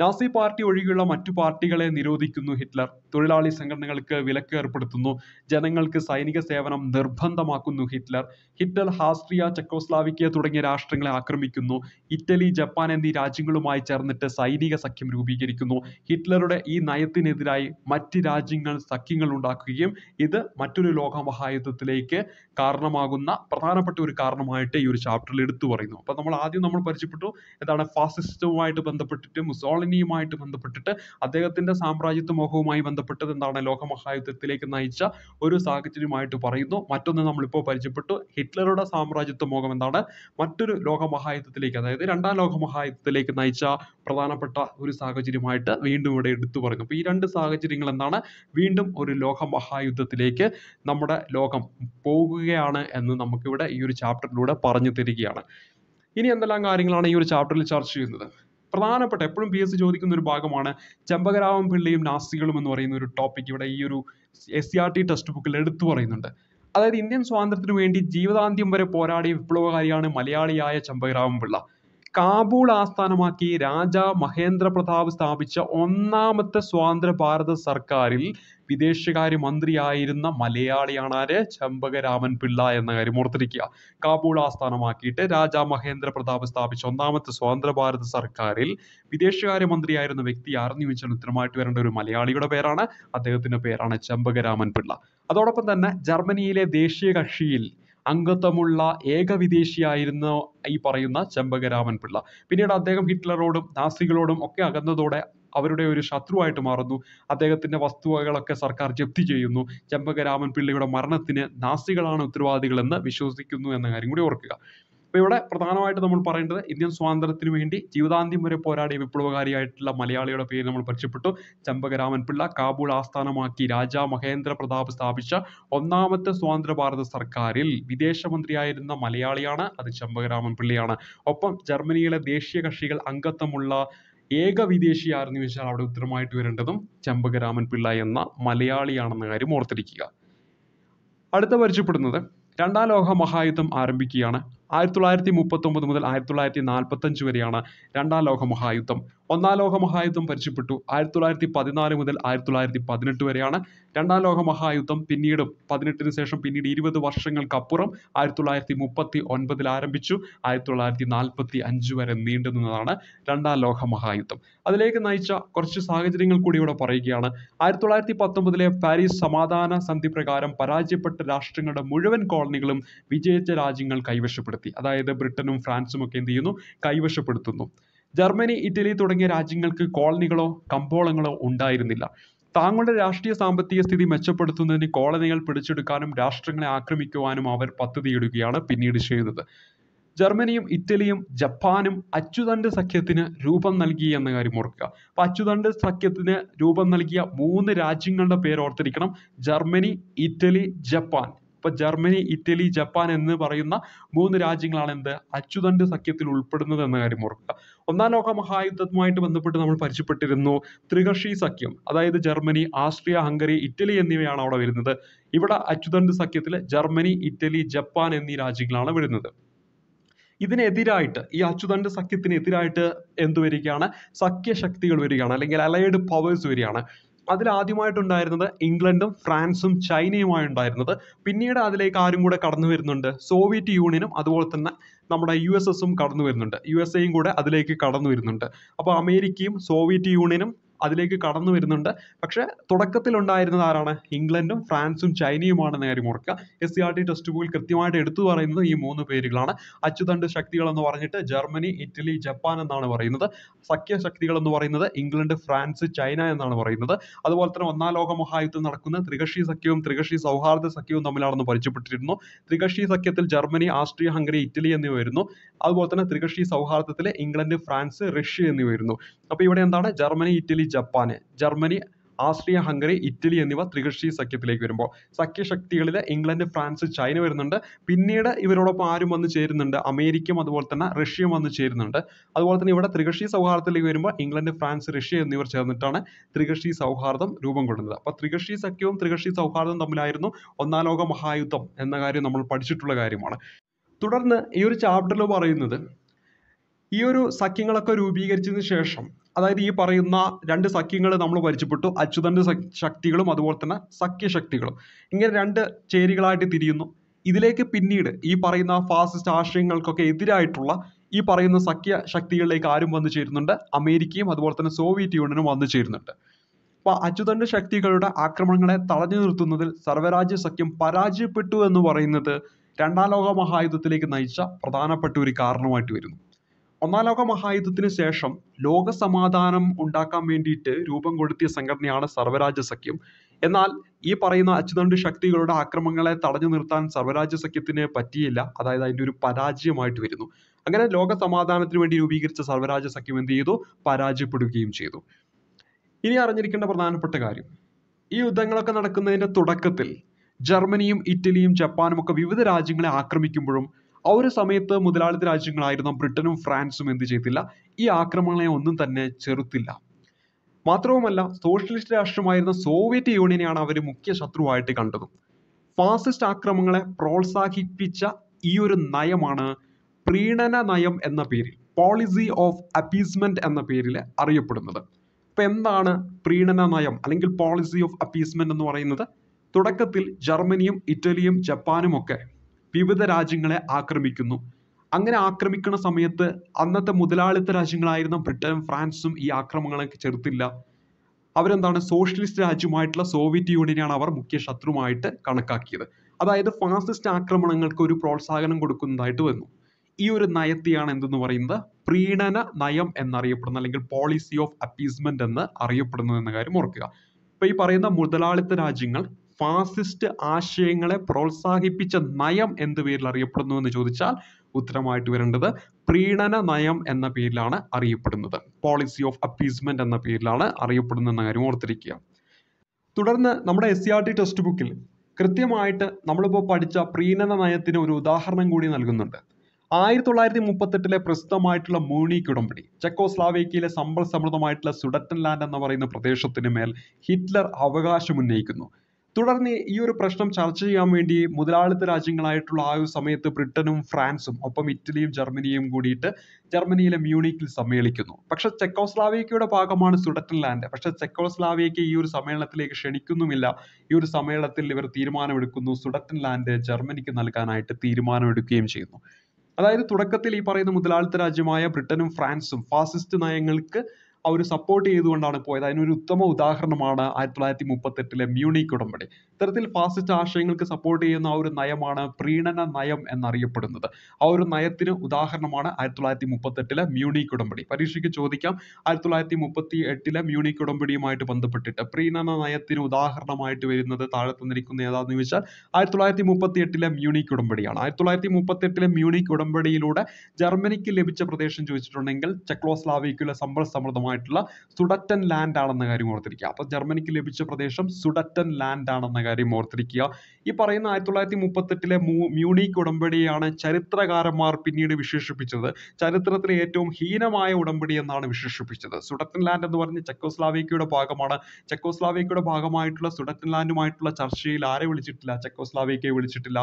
നാസി പാർട്ടി ഒഴികെയുള്ള മറ്റു പാർട്ടികളെ നിരോധിക്കുന്നു ഹിറ്റ്ലർ. തൊഴിലാളി സംഘടനകൾക്ക് വിലക്ക് ഏർപ്പെടുത്തുന്നു. ജനങ്ങൾക്ക് സൈനിക സേവനം നിർബന്ധമാക്കുന്നു ഹിറ്റ്ലർ. ഹിറ്റ്ലർ ഹാസ്ട്രിയ, ചെക്കോസ്ലാവിക്ക തുടങ്ങിയ രാഷ്ട്രങ്ങളെ ആക്രമിക്കുന്നു. ഇറ്റലി, ജപ്പാൻ എന്നീ രാജ്യങ്ങളുമായി ചേർന്നിട്ട് സൈനിക സഖ്യം രൂപീകരിക്കുന്നു. ഹിറ്റ്ലറുടെ ഈ നയത്തിനെതിരായി മറ്റ് രാജ്യങ്ങൾ സഖ്യങ്ങൾ ഉണ്ടാക്കുകയും ഇത് മറ്റൊരു ലോകമഹായുദ്ധത്തിലേക്ക് കാരണമാകുന്ന പ്രധാനപ്പെട്ട ഒരു കാരണമായിട്ട് ഈ ഒരു ചാപ്റ്ററിൽ എടുത്തു പറയുന്നു. അപ്പം നമ്മൾ ആദ്യം നമ്മൾ പരിചയപ്പെട്ടു എന്താണ് ഫാസിസവുമായിട്ട് ബന്ധപ്പെട്ടിട്ട് മുസോളിനി യുമായിട്ട് ബന്ധപ്പെട്ടിട്ട് അദ്ദേഹത്തിന്റെ സാമ്രാജ്യത്വ മോഹവുമായി ബന്ധപ്പെട്ടത് എന്താണ് ലോകമഹായുദ്ധത്തിലേക്ക് നയിച്ച ഒരു സാഹചര്യമായിട്ട് പറയുന്നു. മറ്റൊന്ന് നമ്മളിപ്പോൾ പരിചയപ്പെട്ടു ഹിറ്റ്ലറുടെ സാമ്രാജ്യത്വ മോഹം എന്താണ് മറ്റൊരു ലോകമഹായുദ്ധത്തിലേക്ക്, അതായത് രണ്ടാം ലോകമഹായുദ്ധത്തിലേക്ക് നയിച്ച പ്രധാനപ്പെട്ട ഒരു സാഹചര്യമായിട്ട് വീണ്ടും ഇവിടെ എടുത്തു പറയുന്നു. അപ്പോൾ ഈ രണ്ട് സാഹചര്യങ്ങൾ എന്താണ് വീണ്ടും ഒരു ലോകമഹായുദ്ധത്തിലേക്ക് നമ്മുടെ ലോകം പോകുകയാണ് എന്ന് നമുക്കിവിടെ ഈ ഒരു ചാപ്റ്ററിലൂടെ പറഞ്ഞു തരികയാണ്. ഇനി എന്തെല്ലാം കാര്യങ്ങളാണ് ഈ ഒരു ചാപ്റ്ററിൽ ചർച്ച ചെയ്യുന്നത്? പ്രധാനപ്പെട്ട എപ്പോഴും പി എസ് സി ചോദിക്കുന്ന ഒരു ഭാഗമാണ് ചെമ്പകരാമൻ പിള്ളയും നാസികളും എന്ന് പറയുന്ന ഒരു ടോപ്പിക് ഇവിടെ ഈ ഒരു S C R T text ബുക്കിൽ എടുത്തു പറയുന്നുണ്ട്. അതായത് ഇന്ത്യൻ സ്വാതന്ത്ര്യത്തിനു വേണ്ടി ജീവിതാന്ത്യം വരെ പോരാടിയ വിപ്ലവകാരിയാണ് മലയാളിയായ ചെമ്പകരാമൻ പിള്ള. കാബൂൾ ആസ്ഥാനമാക്കി രാജാ മഹേന്ദ്ര പ്രതാപ് സ്ഥാപിച്ച ഒന്നാമത്തെ സ്വാതന്ത്ര്യ ഭാരത സർക്കാരിൽ വിദേശകാര്യ മന്ത്രിയായിരുന്ന മലയാളിയാണ് ആര്? ചെമ്പകരാമൻ പിള്ള എന്ന കാര്യം ഓർത്തിരിക്കുക. കാബൂൾ ആസ്ഥാനമാക്കിയിട്ട് രാജാ മഹേന്ദ്ര പ്രതാപ് സ്ഥാപിച്ച ഒന്നാമത്തെ സ്വാതന്ത്ര്യ ഭാരത സർക്കാരിൽ വിദേശകാര്യ മന്ത്രിയായിരുന്ന വ്യക്തി ആരെന്ന് ചോദിച്ചാൽ ഉത്തരമായിട്ട് വരേണ്ട ഒരു മലയാളിയുടെ പേരാണ്, അദ്ദേഹത്തിന്റെ പേരാണ് ചെമ്പകരാമൻ പിള്ള. അതോടൊപ്പം തന്നെ ജർമ്മനിയിലെ ദേശീയ കക്ഷിയിൽ അംഗത്വമുള്ള ഏക വിദേശിയായിരുന്നു ഈ പറയുന്ന ചെമ്പകരാമൻ പിള്ള. പിന്നീട് അദ്ദേഹം ഹിറ്റ്ലറോടും നാസികളോടും ഒക്കെ അകന്നതോടെ അവരുടെ ഒരു ശത്രുവായിട്ട് മാറുന്നു. അദ്ദേഹത്തിൻ്റെ വസ്തുവകകളൊക്കെ സർക്കാർ ജപ്തി ചെയ്യുന്നു. ചെമ്പകരാമൻ പിള്ളയുടെ മരണത്തിന് നാസികളാണ് ഉത്തരവാദികളെന്ന് വിശ്വസിക്കുന്നു എന്ന കാര്യം കൂടി ഓർക്കുക. അപ്പോൾ ഇവിടെ പ്രധാനമായിട്ട് നമ്മൾ പറയേണ്ടത് ഇന്ത്യൻ സ്വാതന്ത്ര്യത്തിന് വേണ്ടി ജീവിതാന്ത്യം വരെ പോരാടിയ വിപ്ലവകാരിയായിട്ടുള്ള മലയാളിയുടെ പേര് നമ്മൾ പരിചയപ്പെട്ടു, ചെമ്പകരാമൻ പിള്ള. കാബൂൾ ആസ്ഥാനമാക്കി രാജാ മഹേന്ദ്ര പ്രതാപ് സ്ഥാപിച്ച ഒന്നാമത്തെ സ്വാതന്ത്ര്യ ഭാരത സർക്കാരിൽ വിദേശമന്ത്രിയായിരുന്ന മലയാളിയാണ്, അത് ചെമ്പകരാമൻ പിള്ളയാണ്. ഒപ്പം ജർമ്മനിയിലെ ദേശീയ കക്ഷികൾ അംഗത്വമുള്ള ഏക വിദേശിയായിരുന്നു ചോദിച്ചാൽ അവിടെ ഉത്തരമായിട്ട് വരേണ്ടതും ചെമ്പക രാമൻ പിള്ള എന്ന മലയാളിയാണെന്ന കാര്യം ഓർത്തിരിക്കുക. അടുത്ത പരിചയപ്പെടുന്നത് രണ്ടാം ലോക മഹായുദ്ധം ആരംഭിക്കുകയാണ്. ആയിരത്തി തൊള്ളായിരത്തി മുപ്പത്തൊമ്പത് മുതൽ ആയിരത്തി തൊള്ളായിരത്തി നാൽപ്പത്തഞ്ച് വരെയാണ് രണ്ടാം ലോക മഹായുദ്ധം. ഒന്നാം ലോക മഹായുദ്ധം പരിചയപ്പെട്ടു. ആയിരത്തി തൊള്ളായിരത്തി പതിനാല് മുതൽ ആയിരത്തി തൊള്ളായിരത്തി പതിനെട്ട് വരെയാണ് രണ്ടാം ലോക മഹായുദ്ധം. പിന്നീട് പതിനെട്ടിന് ശേഷം പിന്നീട് ഇരുപത് വർഷങ്ങൾക്കപ്പുറം ആയിരത്തി തൊള്ളായിരത്തി മുപ്പത്തി ഒൻപതിൽ ആരംഭിച്ചു ആയിരത്തി തൊള്ളായിരത്തി നാൽപ്പത്തി അഞ്ച് വരെ നീണ്ടുനിന്നതാണ് രണ്ടാം ലോക മഹായുദ്ധം. അതിലേക്ക് നയിച്ച കുറച്ച് സാഹചര്യങ്ങൾ കൂടി ഇവിടെ പറയുകയാണ്. ആയിരത്തി തൊള്ളായിരത്തി പത്തൊമ്പതിലെ പാരീസ് സമാധാന സന്ധി പ്രകാരം പരാജയപ്പെട്ട രാഷ്ട്രങ്ങളുടെ മുഴുവൻ കോളനികളും വിജയിച്ച രാജ്യങ്ങൾ കൈവശപ്പെടുത്തി. അതായത് ബ്രിട്ടനും ഫ്രാൻസും ഒക്കെ എന്ത് ചെയ്യുന്നു, കൈവശപ്പെടുത്തുന്നു. ജർമ്മനി, ഇറ്റലി തുടങ്ങിയ രാജ്യങ്ങൾക്ക് കോളനികളോ കമ്പോളങ്ങളോ ഉണ്ടായിരുന്നില്ല. താങ്കളുടെ രാഷ്ട്രീയ സാമ്പത്തിക സ്ഥിതി മെച്ചപ്പെടുത്തുന്നതിന് കോളനികൾ പിടിച്ചെടുക്കാനും രാഷ്ട്രങ്ങളെ ആക്രമിക്കുവാനും അവർ പദ്ധതിയിടുകയാണ് പിന്നീട് ചെയ്തത്. ജർമ്മനിയും ഇറ്റലിയും ജപ്പാനും അച്ചുതണ്ട് സഖ്യത്തിന് രൂപം നൽകി എന്ന കാര്യം ഓർക്കുക. അപ്പൊ അച്ചുതണ്ട് സഖ്യത്തിന് രൂപം നൽകിയ മൂന്ന് രാജ്യങ്ങളുടെ പേര് ഓർത്തിരിക്കണം: ജർമ്മനി, ഇറ്റലി, ജപ്പാൻ. ഇപ്പൊ ജർമ്മനി, ഇറ്റലി, ജപ്പാൻ എന്ന് പറയുന്ന മൂന്ന് രാജ്യങ്ങളാണ് എന്ത് അച്ചുതണ്ട് സഖ്യത്തിൽ ഉൾപ്പെടുന്നത് എന്ന കാര്യം ഓർക്കുക. ഒന്നാം ലോക മഹായുദ്ധവുമായിട്ട് ബന്ധപ്പെട്ട് നമ്മൾ പരിചയപ്പെട്ടിരുന്നു ത്രികക്ഷി സഖ്യം. അതായത് ജർമ്മനി, ആസ്ട്രിയ, ഹംഗറി, ഇറ്റലി എന്നിവയാണ് അവിടെ വരുന്നത്. ഇവിടെ അച്ചുതണ്ട് സഖ്യത്തിൽ ജർമ്മനി, ഇറ്റലി, ജപ്പാൻ എന്നീ രാജ്യങ്ങളാണ് വരുന്നത്. ഇതിനെതിരായിട്ട്, ഈ അച്ചുതണ്ട് സഖ്യത്തിനെതിരായിട്ട് എന്ത് വരികയാണ്, സഖ്യശക്തികൾ വരികയാണ്, അല്ലെങ്കിൽ അലൈഡ് പവേഴ്സ് വരികയാണ്. അതിലാദ്യമായിട്ടുണ്ടായിരുന്നത് ഇംഗ്ലണ്ടും ഫ്രാൻസും ചൈനയുമായി ഉണ്ടായിരുന്നത്. പിന്നീട് അതിലേക്ക് ആരും കൂടെ കടന്നു വരുന്നുണ്ട്, സോവിയറ്റ് യൂണിയനും അതുപോലെ തന്നെ നമ്മുടെ യു എസ് എസും കടന്നു വരുന്നുണ്ട്. യു എസ് എയും കൂടെ അതിലേക്ക് കടന്നു വരുന്നുണ്ട്. അപ്പോൾ അമേരിക്കയും സോവിയറ്റ് യൂണിയനും അതിലേക്ക് കടന്നു വരുന്നുണ്ട്. പക്ഷെ തുടക്കത്തിലുണ്ടായിരുന്നത് ആരാണ്? ഇംഗ്ലണ്ടും ഫ്രാൻസും ചൈനയുമാണെന്ന കാര്യം ഓർക്കുക. S C R T text ബുക്കിൽ കൃത്യമായിട്ട് എടുത്തു പറയുന്നത് ഈ മൂന്ന് പേരുകളാണ്. അച്ചുതണ്ട് ശക്തികളെന്ന് പറഞ്ഞിട്ട് ജർമ്മനി, ഇറ്റലി, ജപ്പാൻ എന്നാണ് പറയുന്നത്. സഖ്യ ശക്തികളെന്ന് പറയുന്നത് ഇംഗ്ലണ്ട്, ഫ്രാൻസ്, ചൈന എന്നാണ് പറയുന്നത്. അതുപോലെ തന്നെ ഒന്നാം ലോക മഹായുദ്ധം നടക്കുന്ന ത്രികക്ഷി സഖ്യവും ത്രികക്ഷി സൗഹാർദ്ദ സഖ്യവും തമ്മിലാണെന്ന് പരിചയപ്പെട്ടിരുന്നു. ത്രികക്ഷി സഖ്യത്തിൽ ജർമ്മനി, ആസ്ട്രിയ, ഹംഗറി, ഇറ്റലി എന്നിവ വരുന്നു. അതുപോലെ തന്നെ ത്രികക്ഷി സൗഹാർദ്ദത്തിൽ ഇംഗ്ലണ്ട്, ഫ്രാൻസ്, റഷ്യ എന്നിവ വരുന്നു. അപ്പോൾ ഇവിടെ എന്താണ്, ജർമ്മനി, ഇറ്റലി, ജപ്പാന്. ജർമ്മനി, ആസ്ട്രിയ, ഹംഗറി, ഇറ്റലി എന്നിവ ത്രികക്ഷി സഖ്യത്തിലേക്ക് വരുമ്പോൾ സഖ്യശക്തികളിൽ ഇംഗ്ലണ്ട്, ഫ്രാൻസ്, ചൈന വരുന്നുണ്ട്. പിന്നീട് ഇവരോടൊപ്പം ആരും വന്നു ചേരുന്നുണ്ട്, അമേരിക്കയും അതുപോലെ തന്നെ റഷ്യയും വന്നു ചേരുന്നുണ്ട്. അതുപോലെ തന്നെ ഇവിടെ ത്രികക്ഷി സൗഹാർദ്ദത്തിലേക്ക് വരുമ്പോൾ ഇംഗ്ലണ്ട്, ഫ്രാൻസ്, റഷ്യ എന്നിവർ ചേർന്നിട്ടാണ് ത്രികക്ഷി സൗഹാർദ്ദം രൂപം കൊള്ളുന്നത്. അപ്പോൾ ത്രികക്ഷി സഖ്യവും ത്രികക്ഷി സൗഹാർദ്ദവും തമ്മിലായിരുന്നു ഒന്നാം ലോക മഹായുദ്ധം എന്ന കാര്യം നമ്മൾ പഠിച്ചിട്ടുള്ള കാര്യമാണ്. തുടർന്ന് ഈ ഒരു ചാപ്റ്ററിൽ പറയുന്നത് ഈ ഒരു സഖ്യങ്ങളൊക്കെ രൂപീകരിച്ചതിന് ശേഷം, അതായത് ഈ പറയുന്ന രണ്ട് സഖ്യങ്ങൾ നമ്മൾ പരിചയപ്പെട്ടു, അച്ചുതണ്ട് ശക്തികളും അതുപോലെ തന്നെ സഖ്യശക്തികളും. ഇങ്ങനെ രണ്ട് ചേരികളായിട്ട് തിരിയുന്നു. ഇതിലേക്ക് പിന്നീട് ഈ പറയുന്ന ഫാസിസ്റ്റ് ആശയങ്ങൾക്കൊക്കെ എതിരായിട്ടുള്ള ഈ പറയുന്ന സഖ്യ ശക്തികളിലേക്ക് ആരും വന്നു ചേരുന്നുണ്ട്, അമേരിക്കയും അതുപോലെ തന്നെ സോവിയറ്റ് യൂണിയനും വന്നു ചേരുന്നുണ്ട്. അപ്പോൾ അച്ചുതണ്ട് ശക്തികളുടെ ആക്രമണങ്ങളെ തടഞ്ഞു നിർത്തുന്നതിൽ സർവ്വരാജ്യ സഖ്യം പരാജയപ്പെട്ടു എന്ന് പറയുന്നത് രണ്ടാം ലോക മഹായുദ്ധത്തിലേക്ക് നയിച്ച പ്രധാനപ്പെട്ട ഒരു കാരണമായിട്ട് വരുന്നു. ഒന്നാം ലോക മഹായുദ്ധത്തിന് ശേഷം ലോകസമാധാനം ഉണ്ടാക്കാൻ വേണ്ടിയിട്ട് രൂപം കൊടുത്തിയ സംഘടനയാണ് സർവ്വരാജ്യ സഖ്യം. എന്നാൽ ഈ പറയുന്ന അച്ചുതണ്ട് ശക്തികളുടെ ആക്രമണങ്ങളെ തടഞ്ഞു നിർത്താൻ സർവ്വരാജ്യ സഖ്യത്തിന് പറ്റിയില്ല. അതായത് അതിൻ്റെ ഒരു പരാജയമായിട്ട് വരുന്നു. അങ്ങനെ ലോകസമാധാനത്തിന് വേണ്ടി രൂപീകരിച്ച സർവ്വരാജ്യ സഖ്യം എന്ത് ചെയ്തു, പരാജയപ്പെടുകയും ചെയ്തു. ഇനി അറിഞ്ഞിരിക്കേണ്ട പ്രധാനപ്പെട്ട കാര്യം, ഈ യുദ്ധങ്ങളൊക്കെ നടക്കുന്നതിൻ്റെ തുടക്കത്തിൽ ജർമ്മനിയും ഇറ്റലിയും ജപ്പാനും ഒക്കെ വിവിധ രാജ്യങ്ങളെ ആക്രമിക്കുമ്പോഴും ആ ഒരു സമയത്ത് മുതലാളിത്ത രാജ്യങ്ങളായിരുന്ന ബ്രിട്ടനും ഫ്രാൻസും എന്ത് ചെയ്തില്ല, ഈ ആക്രമണങ്ങളെ ഒന്നും തന്നെ ചെറുത്തില്ല. മാത്രവുമല്ല സോഷ്യലിസ്റ്റ് രാഷ്ട്രമായിരുന്ന സോവിയറ്റ് യൂണിയനെയാണ് അവർ മുഖ്യ ശത്രുവായിട്ട് കണ്ടത്. ഫാസിസ്റ്റ് ആക്രമണങ്ങളെ പ്രോത്സാഹിപ്പിച്ച ഈ ഒരു നയമാണ് പ്രീണന നയം എന്ന പേരിൽ, പോളിസി ഓഫ് അപ്പീസ്മെന്റ് എന്ന പേരിൽ അറിയപ്പെടുന്നത്. അപ്പൊ എന്താണ് പ്രീണന നയം അല്ലെങ്കിൽ പോളിസി ഓഫ് അപ്പീസ്മെന്റ് എന്ന് പറയുന്നത്? തുടക്കത്തിൽ ജർമ്മനിയും ഇറ്റലിയും ജപ്പാനും ഒക്കെ വിവിധ രാജ്യങ്ങളെ ആക്രമിക്കുന്നു. അങ്ങനെ ആക്രമിക്കുന്ന സമയത്ത് അന്നത്തെ മുതലാളിത്ത രാജ്യങ്ങളായിരുന്ന ബ്രിട്ടനും ഫ്രാൻസും ഈ ആക്രമണങ്ങളൊക്കെ ചെറുത്തില്ല. അവരെന്താണ്, സോഷ്യലിസ്റ്റ് രാജ്യമായിട്ടുള്ള സോവിയറ്റ് യൂണിയനാണ് അവർ മുഖ്യ ശത്രുമായിട്ട് കണക്കാക്കിയത്. അതായത് ഫാസിസ്റ്റ് ആക്രമണങ്ങൾക്ക് ഒരു പ്രോത്സാഹനം കൊടുക്കുന്നതായിട്ട് വന്നു. ഈ ഒരു നയത്തെയാണ് എന്തെന്ന് പറയുന്നത്, പ്രീണന നയം എന്നറിയപ്പെടുന്ന അല്ലെങ്കിൽ പോളിസി ഓഫ് അപ്പീസ്മെന്റ് എന്ന് അറിയപ്പെടുന്നത് എന്ന കാര്യം ഓർക്കുക. ഇപ്പൊ ഈ പറയുന്ന മുതലാളിത്ത രാജ്യങ്ങൾ ഫാസിസ്റ്റ് ആശയങ്ങളെ പ്രോത്സാഹിപ്പിച്ച നയം എന്ത് പേരിൽ അറിയപ്പെടുന്നു എന്ന് ചോദിച്ചാൽ ഉത്തരമായിട്ട് വരേണ്ടത് പ്രീണന നയം എന്ന പേരിലാണ് അറിയപ്പെടുന്നത്. പോളിസി ഓഫ് അപ്പീസ്മെന്റ് എന്ന പേരിലാണ് അറിയപ്പെടുന്നത് എന്ന കാര്യം ഓർത്തിരിക്കുക. തുടർന്ന് നമ്മുടെ S C R T text ബുക്കിൽ കൃത്യമായിട്ട് നമ്മളിപ്പോൾ പഠിച്ച പ്രീണന നയത്തിന് ഒരു ഉദാഹരണം കൂടി നൽകുന്നുണ്ട്. ആയിരത്തി തൊള്ളായിരത്തി മുപ്പത്തെട്ടിലെ പ്രസിദ്ധമായിട്ടുള്ള മ്യൂണിക് ഉടമ്പടി ചെക്കോസ്ലാവേക്കിയയിലെ സമ്പൽ സമൃദ്ധമായിട്ടുള്ള സുഡറ്റൻ ലാൻഡ് എന്ന് പറയുന്ന പ്രദേശത്തിന് മേൽ ഹിറ്റ്ലർ അവകാശമുന്നയിക്കുന്നു. തുടർന്ന് ഈ ഒരു പ്രശ്നം ചർച്ച ചെയ്യാൻ വേണ്ടി മുതലാളിത്ത രാജ്യങ്ങളായിട്ടുള്ള ആ ഒരു സമയത്ത് ബ്രിട്ടനും ഫ്രാൻസും ഒപ്പം ഇറ്റലിയും ജർമ്മനിയും കൂടിയിട്ട് ജർമ്മനിയിലെ മ്യൂണിക്കിൽ സമ്മേളിക്കുന്നു. പക്ഷെ ചെക്കോസ്ലാവേക്കിയയുടെ ഭാഗമാണ് സുഡറ്റൻ ലാൻഡ്. പക്ഷെ ചെക്കോസ്ലാവേക്കിയ ഈ ഒരു സമ്മേളനത്തിലേക്ക് ക്ഷണിക്കുന്നുമില്ല. ഈ ഒരു സമ്മേളനത്തിൽ ഇവർ തീരുമാനമെടുക്കുന്നു, സുഡറ്റൻ ലാൻഡ് ജർമ്മനിക്ക് നൽകാനായിട്ട് തീരുമാനമെടുക്കുകയും ചെയ്യുന്നു. അതായത് തുടക്കത്തിൽ ഈ പറയുന്ന മുതലാളിത്ത രാജ്യമായ ബ്രിട്ടനും ഫ്രാൻസും ഫാസിസ്റ്റ് നയങ്ങൾക്ക് അവർ സപ്പോർട്ട് ചെയ്തുകൊണ്ടാണ് പോയത്. അതിനൊരു ഉത്തമ ഉദാഹരണമാണ് ആയിരത്തി തൊള്ളായിരത്തി മുപ്പത്തെട്ടിലെ മ്യൂണിക് ഉടമ്പടി. ഇത്തരത്തിൽ ഫാസിസ്റ്റ് ആശയങ്ങൾക്ക് സപ്പോർട്ട് ചെയ്യുന്ന ആ ഒരു നയമാണ് പ്രീണന നയം എന്നറിയപ്പെടുന്നത്. ആ ഒരു നയത്തിന് ഉദാഹരണമാണ് ആയിരത്തി തൊള്ളായിരത്തി മുപ്പത്തെട്ടിലെ മ്യൂണിക് ഉടമ്പടി. പരീക്ഷയ്ക്ക് ചോദിക്കാം, ആയിരത്തി തൊള്ളായിരത്തി മുപ്പത്തി എട്ടിലെ മ്യൂണിക് ഉടമ്പടിയുമായിട്ട് ബന്ധപ്പെട്ടിട്ട് പ്രീണന നയത്തിന് ഉദാഹരണമായിട്ട് വരുന്നത് താഴെ തന്നിരിക്കുന്ന ഏതാണെന്ന് ചോദിച്ചാൽ ആയിരത്തി തൊള്ളായിരത്തി മുപ്പത്തി എട്ടിലെ മ്യൂണിക് ഉടമ്പടിയാണ്. ആയിരത്തി തൊള്ളായിരത്തി മുപ്പത്തി എട്ടിലെ മ്യൂണിക് ഉടമ്പടിയിലൂടെ ജർമ്മനിക്ക് ലഭിച്ച പ്രദേശം ചോദിച്ചിട്ടുണ്ടെങ്കിൽ ചെക്കോസ്ലാവേക്കിയയിലെ സമ്പൽ സമൃദ്ധമായ സുഡറ്റൻ ലാൻഡ് ആണെന്ന കാര്യം ഓർത്തിരിക്കുക. അപ്പൊ ജർമ്മനിക്ക് ലഭിച്ച പ്രദേശം സുഡറ്റൻ ലാൻഡ് ആണെന്ന കാര്യം ഓർത്തിരിക്കുക. ഈ പറയുന്ന ആയിരത്തി തൊള്ളായിരത്തി മുപ്പത്തി എട്ടിലെ മ്യൂണിക് ഉടമ്പടിയാണ് ചരിത്രകാരന്മാർ പിന്നീട് വിശേഷിപ്പിച്ചത് ചരിത്രത്തിലെ ഏറ്റവും ഹീനമായ ഉടമ്പടി എന്നാണ് വിശേഷിപ്പിച്ചത്. സുഡറ്റൻ ലാൻഡ് എന്ന് പറഞ്ഞ് ചെക്കോസ്ലാവേക്കിയയുടെ ഭാഗമാണ്. ചെക്കോസ്ലാവേക്കിയയുടെ ഭാഗമായിട്ടുള്ള സുഡറ്റൻ ലാൻഡുമായിട്ടുള്ള ചർച്ചയിൽ ആരെ വിളിച്ചിട്ടില്ല? ചെക്കോസ്ലാവേക്കിയെ വിളിച്ചിട്ടില്ല.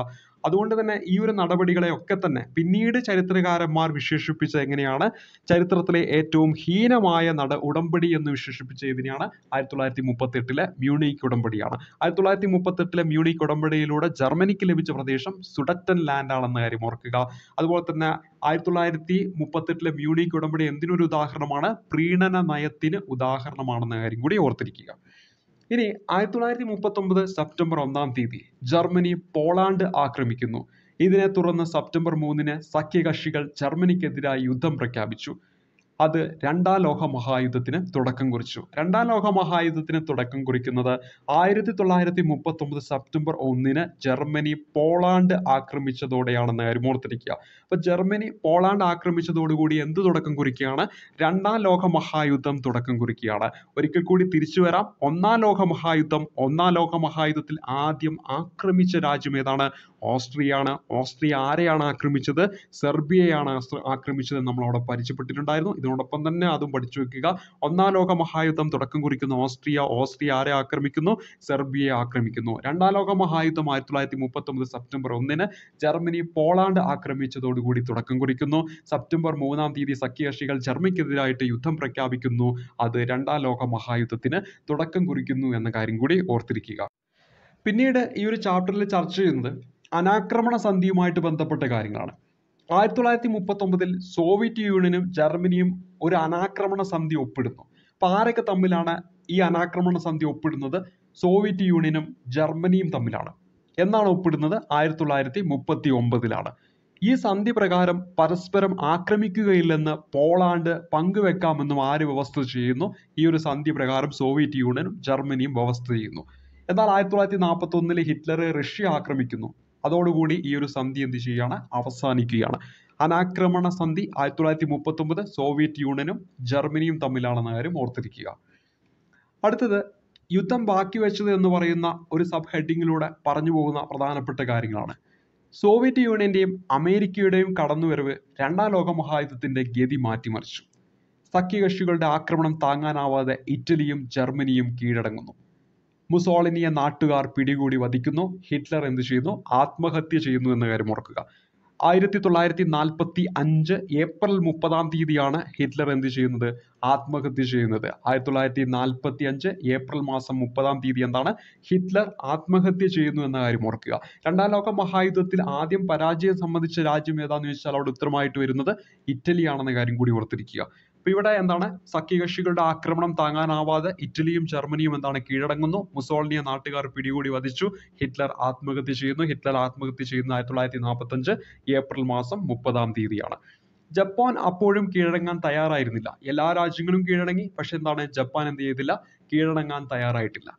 അതുകൊണ്ട് തന്നെ ഈ ഒരു നടപടികളെ ഒക്കെ തന്നെ പിന്നീട് ചരിത്രകാരന്മാർ വിശേഷിപ്പിച്ചത് എങ്ങനെയാണ്? ചരിത്രത്തിലെ ഏറ്റവും ഹീനമായ നട ഉടമ്പടി എന്ന് വിശേഷിപ്പിച്ച ഇതിനെയാണ് ആയിരത്തി തൊള്ളായിരത്തി മുപ്പത്തി എട്ടിലെ മ്യൂണിക് ഉടമ്പടിയാണ്. ആയിരത്തി തൊള്ളായിരത്തി മുപ്പത്തി എട്ടിലെ മ്യൂണിക് ഉടമ്പടിയിലൂടെ ജർമ്മനിക്ക് ലഭിച്ച പ്രദേശം സുഡറ്റൻ ലാൻഡ് ആണെന്ന കാര്യം ഓർക്കുക. അതുപോലെ തന്നെ ആയിരത്തി തൊള്ളായിരത്തി മുപ്പത്തി എട്ടിലെ മ്യൂണിക് ഉടമ്പടി എന്തിനൊരു ഉദാഹരണമാണ്? പ്രീണന നയത്തിന് ഉദാഹരണമാണെന്ന കാര്യം കൂടി ഓർത്തിരിക്കുക. ഇനി ആയിരത്തി തൊള്ളായിരത്തി മുപ്പത്തി ഒമ്പത് സെപ്റ്റംബർ ഒന്നാം തീയതി ജർമ്മനി പോളണ്ട് ആക്രമിക്കുന്നു. ഇതിനെ തുടർന്ന് സെപ്റ്റംബർ മൂന്നിന് സഖ്യകക്ഷികൾ ജർമ്മനിക്കെതിരായി യുദ്ധം പ്രഖ്യാപിച്ചു. അത് രണ്ടാം ലോക മഹായുദ്ധത്തിന് തുടക്കം കുറിച്ചു. രണ്ടാം ലോക മഹായുദ്ധത്തിന് തുടക്കം കുറിക്കുന്നത് ആയിരത്തി തൊള്ളായിരത്തി മുപ്പത്തി ഒമ്പത് സെപ്റ്റംബർ ഒന്നിന് ജർമ്മനി പോളണ്ട് ആക്രമിച്ചതോടെയാണെന്ന് കാര്യം ഓർത്തിരിക്കുക. അപ്പൊ ജർമ്മനി പോളണ്ട് ആക്രമിച്ചതോടുകൂടി എന്ത് തുടക്കം കുറിക്കുകയാണ്? രണ്ടാം ലോക മഹായുദ്ധം തുടക്കം കുറിക്കുകയാണ്. ഒരിക്കൽ കൂടി തിരിച്ചു വരാം, ഒന്നാം ലോക മഹായുദ്ധം. ഒന്നാം ലോക മഹായുദ്ധത്തിൽ ആദ്യം ആക്രമിച്ച രാജ്യം ഏതാണ്? ഓസ്ട്രിയയാണ്. ഓസ്ട്രിയ ആരെയാണ് ആക്രമിച്ചത്? സെർബിയയാണ് ആക്രമിച്ചത്. നമ്മൾ അവിടെ പരിചയപ്പെട്ടിട്ടുണ്ടായിരുന്നു. ഇതിനോടൊപ്പം തന്നെ അതും പഠിച്ചു വെക്കുക. ഒന്നാം ലോക മഹായുദ്ധം തുടക്കം കുറിക്കുന്ന ഓസ്ട്രിയ ഓസ്ട്രിയ ആരെ ആക്രമിക്കുന്നു? സെർബിയയെ ആക്രമിക്കുന്നു. രണ്ടാം ലോക മഹായുദ്ധം ആയിരത്തി തൊള്ളായിരത്തി മുപ്പത്തി ഒമ്പത് സെപ്റ്റംബർ ഒന്നിന് ജർമ്മനി പോളണ്ട് ആക്രമിച്ചതോടുകൂടി തുടക്കം കുറിക്കുന്നു. സെപ്റ്റംബർ മൂന്നാം തീയതി സഖ്യകക്ഷികൾ ജർമ്മനിക്കെതിരായിട്ട് യുദ്ധം പ്രഖ്യാപിക്കുന്നു. അത് രണ്ടാം ലോക മഹായുദ്ധത്തിന് തുടക്കം കുറിക്കുന്നു എന്ന കാര്യം കൂടി ഓർത്തിരിക്കുക. പിന്നീട് ഈ ഒരു ചാപ്റ്ററിൽ ചർച്ച ചെയ്യുന്നത് അനാക്രമണ സന്ധിയുമായിട്ട് ബന്ധപ്പെട്ട കാര്യങ്ങളാണ്. ആയിരത്തി തൊള്ളായിരത്തി മുപ്പത്തി ഒമ്പതിൽ സോവിയറ്റ് യൂണിയനും ജർമ്മനിയും ഒരു അനാക്രമണ സന്ധി ഒപ്പിടുന്നു. അപ്പൊ ആരൊക്കെ തമ്മിലാണ് ഈ അനാക്രമണ സന്ധി ഒപ്പിടുന്നത്? സോവിയറ്റ് യൂണിയനും ജർമ്മനിയും തമ്മിലാണ്. എന്നാണ് ഒപ്പിടുന്നത്? ആയിരത്തി തൊള്ളായിരത്തി മുപ്പത്തി ഒമ്പതിലാണ്. ഈ സന്ധി പ്രകാരം പരസ്പരം ആക്രമിക്കുകയില്ലെന്ന് പോളാണ്ട് പങ്കുവെക്കാമെന്നും ആര് വ്യവസ്ഥ ചെയ്യുന്നു? ഈ ഒരു സന്ധി പ്രകാരം സോവിയറ്റ് യൂണിയനും ജർമ്മനിയും വ്യവസ്ഥ ചെയ്യുന്നു. എന്നാൽ ആയിരത്തി തൊള്ളായിരത്തി നാൽപ്പത്തി ഒന്നിൽ ഹിറ്റ്ലർ റഷ്യ ആക്രമിക്കുന്നു. അതോടുകൂടി ഈ ഒരു സന്ധി എന്ത് ചെയ്യുകയാണ്? അവസാനിക്കുകയാണ്. അനാക്രമണ സന്ധി ആയിരത്തി തൊള്ളായിരത്തി മുപ്പത്തി ഒമ്പത് സോവിയറ്റ് യൂണിയനും ജർമ്മനിയും തമ്മിലാണെന്ന കാര്യം ഓർത്തിരിക്കുക. അടുത്തത് യുദ്ധം ബാക്കി വെച്ചത് എന്ന് പറയുന്ന ഒരു സബ് ഹെഡിങ്ങിലൂടെ പറഞ്ഞു പോകുന്ന പ്രധാനപ്പെട്ട കാര്യങ്ങളാണ്. സോവിയറ്റ് യൂണിയന്റെയും അമേരിക്കയുടെയും കടന്നുവരവ് രണ്ടാം ലോക മഹായുദ്ധത്തിന്റെ ഗതി മാറ്റിമറിച്ചു. സഖ്യകക്ഷികളുടെ ആക്രമണം താങ്ങാനാവാതെ ഇറ്റലിയും ജർമ്മനിയും കീഴടങ്ങുന്നു. മുസോളിനിയെ നാട്ടുകാർ പിടികൂടി വധിക്കുന്നു. ഹിറ്റ്ലർ എന്ത് ചെയ്യുന്നു? ആത്മഹത്യ ചെയ്യുന്നു എന്ന കാര്യം ഓർക്കുക. ആയിരത്തി തൊള്ളായിരത്തി നാൽപ്പത്തി അഞ്ച് ഏപ്രിൽ മുപ്പതാം തീയതിയാണ് ഹിറ്റ്ലർ എന്ത് ചെയ്യുന്നത്? ആത്മഹത്യ ചെയ്യുന്നത്. ആയിരത്തി തൊള്ളായിരത്തി നാൽപ്പത്തി അഞ്ച് ഏപ്രിൽ മാസം മുപ്പതാം തീയതി എന്താണ്? ഹിറ്റ്ലർ ആത്മഹത്യ ചെയ്യുന്നു എന്ന കാര്യം ഓർക്കുക. രണ്ടാം ലോക മഹായുദ്ധത്തിൽ ആദ്യം പരാജയം സംബന്ധിച്ച രാജ്യം ഏതാണെന്ന് ചോദിച്ചാൽ അവിടെ ഉത്തരമായിട്ട് വരുന്നത് ഇറ്റലിയാണെന്ന കാര്യം കൂടി ഓർത്തിരിക്കുക. അപ്പൊ ഇവിടെ എന്താണ്? സഖ്യകക്ഷികളുടെ ആക്രമണം താങ്ങാനാവാതെ ഇറ്റലിയും ജർമ്മനിയും എന്താണ്? കീഴടങ്ങുന്നു. മുസോളിനിയെ നാട്ടുകാർ പിടികൂടി വധിച്ചു. ഹിറ്റ്ലർ ആത്മഹത്യ ചെയ്യുന്നു. ഹിറ്റ്ലർ ആത്മഹത്യ ചെയ്യുന്ന ആയിരത്തി തൊള്ളായിരത്തി നാൽപ്പത്തി അഞ്ച് ഏപ്രിൽ മാസം മുപ്പതാം തീയതിയാണ്. ജപ്പാൻ അപ്പോഴും കീഴടങ്ങാൻ തയ്യാറായിരുന്നില്ല. എല്ലാ രാജ്യങ്ങളും കീഴടങ്ങി. പക്ഷെ എന്താണ്? ജപ്പാൻ എന്ത് ചെയ്തില്ല? കീഴടങ്ങാൻ തയ്യാറായിട്ടില്ല.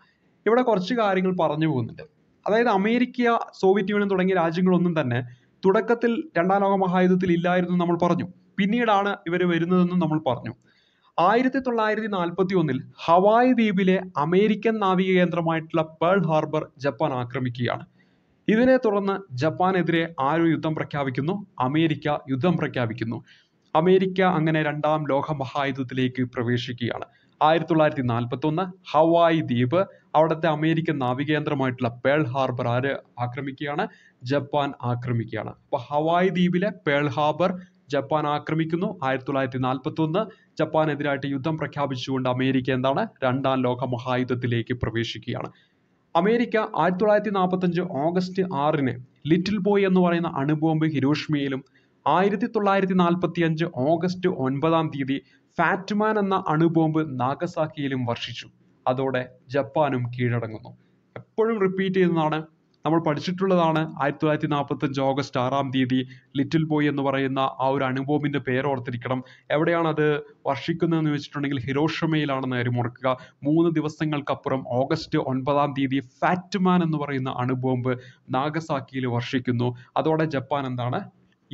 ഇവിടെ കുറച്ച് കാര്യങ്ങൾ പറഞ്ഞു പോകുന്നുണ്ട്. അതായത് അമേരിക്ക, സോവിയറ്റ് യൂണിയൻ തുടങ്ങിയ രാജ്യങ്ങളൊന്നും തന്നെ തുടക്കത്തിൽ രണ്ടാം ലോക മഹായുദ്ധത്തിൽ ഇല്ലായിരുന്നു നമ്മൾ പറഞ്ഞു. പിന്നീടാണ് ഇവർ വരുന്നതെന്നും നമ്മൾ പറഞ്ഞു. ആയിരത്തി തൊള്ളായിരത്തി നാൽപ്പത്തി ഒന്നിൽ ഹവായ് ദ്വീപിലെ അമേരിക്കൻ നാവിക കേന്ദ്രമായിട്ടുള്ള പേൾ ഹാർബർ ജപ്പാൻ ആക്രമിക്കുകയാണ്. ഇതിനെ തുടർന്ന് ജപ്പാനെതിരെ ആരു യുദ്ധം പ്രഖ്യാപിക്കുന്നു? അമേരിക്ക യുദ്ധം പ്രഖ്യാപിക്കുന്നു. അമേരിക്ക അങ്ങനെ രണ്ടാം ലോക മഹായുദ്ധത്തിലേക്ക് പ്രവേശിക്കുകയാണ്. ആയിരത്തി തൊള്ളായിരത്തി നാൽപ്പത്തി ഒന്ന് ഹവായ് ദ്വീപ്, അവിടുത്തെ അമേരിക്കൻ നാവികേന്ദ്രമായിട്ടുള്ള പേൾ ഹാർബർ ആര് ആക്രമിക്കുകയാണ്? ജപ്പാൻ ആക്രമിക്കുകയാണ്. അപ്പൊ ഹവായ് ദ്വീപിലെ പേൾ ഹാർബർ ജപ്പാൻ ആക്രമിക്കുന്നു. ആയിരത്തി തൊള്ളായിരത്തി നാൽപ്പത്തി ഒന്ന് ജപ്പാനെതിരായിട്ട് യുദ്ധം പ്രഖ്യാപിച്ചുകൊണ്ട് അമേരിക്ക എന്താണ്? രണ്ടാം ലോക മഹായുദ്ധത്തിലേക്ക് പ്രവേശിക്കുകയാണ്. അമേരിക്ക ആയിരത്തി തൊള്ളായിരത്തി നാൽപ്പത്തഞ്ച് ഓഗസ്റ്റ് ആറിന് ലിറ്റിൽ ബോയ് എന്ന് പറയുന്ന അണുബോംബ് ഹിരോഷിമയിലും ആയിരത്തി തൊള്ളായിരത്തി നാൽപ്പത്തി അഞ്ച് ഓഗസ്റ്റ് ഒൻപതാം തീയതി ഫാറ്റ്മാൻ എന്ന അണുബോംബ് നാഗസാക്കിയിലും വർഷിച്ചു. അതോടെ ജപ്പാനും കീഴടങ്ങുന്നു. എപ്പോഴും റിപ്പീറ്റ് ചെയ്യുന്നതാണ്, നമ്മൾ പഠിച്ചിട്ടുള്ളതാണ്. ആയിരത്തി തൊള്ളായിരത്തി നാൽപ്പത്തഞ്ച് ഓഗസ്റ്റ് ആറാം തീയതി ലിറ്റിൽ ബോയ് എന്ന് പറയുന്ന ആ ഒരു അണുബോംബിൻ്റെ പേര് ഓർത്തിരിക്കണം. എവിടെയാണ് അത് വർഷിക്കുന്നതെന്ന് വെച്ചിട്ടുണ്ടെങ്കിൽ ഹിരോഷിമയിലാണെന്ന് കാര്യം ഓർക്കുക. മൂന്ന് ദിവസങ്ങൾക്കപ്പുറം ഓഗസ്റ്റ് ഒൻപതാം തീയതി ഫാറ്റ്മാൻ എന്ന് പറയുന്ന അണുബോംബ് നാഗസാക്കിയിൽ വർഷിക്കുന്നു. അതോടെ ജപ്പാൻ എന്താണ്?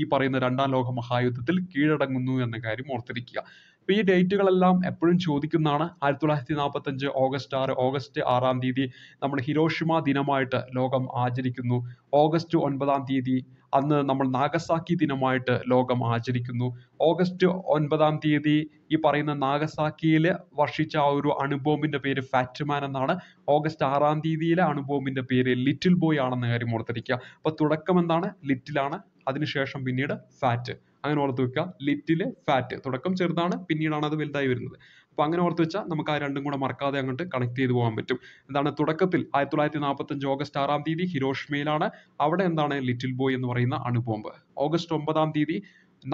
ഈ പറയുന്ന രണ്ടാം ലോക മഹായുദ്ധത്തിൽ കീഴടങ്ങുന്നു എന്ന കാര്യം ഓർത്തിരിക്കുക. അപ്പോൾ ഈ ഡേറ്റുകളെല്ലാം എപ്പോഴും ചോദിക്കുന്നതാണ്. ആയിരത്തി തൊള്ളായിരത്തി നാൽപ്പത്തഞ്ച് ഓഗസ്റ്റ് ആറ് ഓഗസ്റ്റ് ആറാം തീയതി നമ്മൾ ഹിരോഷിമ ദിനമായിട്ട് ലോകം ആചരിക്കുന്നു. ഓഗസ്റ്റ് ഒൻപതാം തീയതി അന്ന് നമ്മൾ നാഗസാക്കി ദിനമായിട്ട് ലോകം ആചരിക്കുന്നു. ഓഗസ്റ്റ് ഒൻപതാം തീയതി ഈ പറയുന്ന നാഗസാക്കിയിൽ വർഷിച്ച ആ ഒരു അണുബോംബിൻ്റെ പേര് ഫാറ്റ്മാൻ എന്നാണ്. ഓഗസ്റ്റ് ആറാം തീയതിയിലെ അണുബോംബിൻ്റെ പേര് ലിറ്റിൽ ബോയ് ആണെന്ന കാര്യം ഓർത്തിരിക്കുക. അപ്പോൾ തുടക്കം എന്താണ്? ലിറ്റിലാണ്, അതിനുശേഷം പിന്നീട് ഫാറ്റ്. അങ്ങനെ ഓർത്ത് വെക്കുക, ലിറ്റില് ഫാറ്റ്. തുടക്കം ചെറുതാണ്, പിന്നീടാണ് അത് വലുതായി വരുന്നത്. അപ്പോൾ അങ്ങനെ ഓർത്ത് വെച്ചാൽ നമുക്ക് ആ രണ്ടും കൂടെ മറക്കാതെ അങ്ങോട്ട് കണക്ട് ചെയ്തു പോകാൻ പറ്റും. എന്താണ് തുടക്കത്തിൽ ആയിരത്തി തൊള്ളായിരത്തി നാൽപ്പത്തഞ്ച് ഓഗസ്റ്റ് ആറാം തീയതി ഹിരോഷിമയിലാണ്. അവിടെ എന്താണ്? ലിറ്റിൽ ബോയ് എന്ന് പറയുന്ന അണുബോംബ്. ഓഗസ്റ്റ് ഒമ്പതാം തീയതി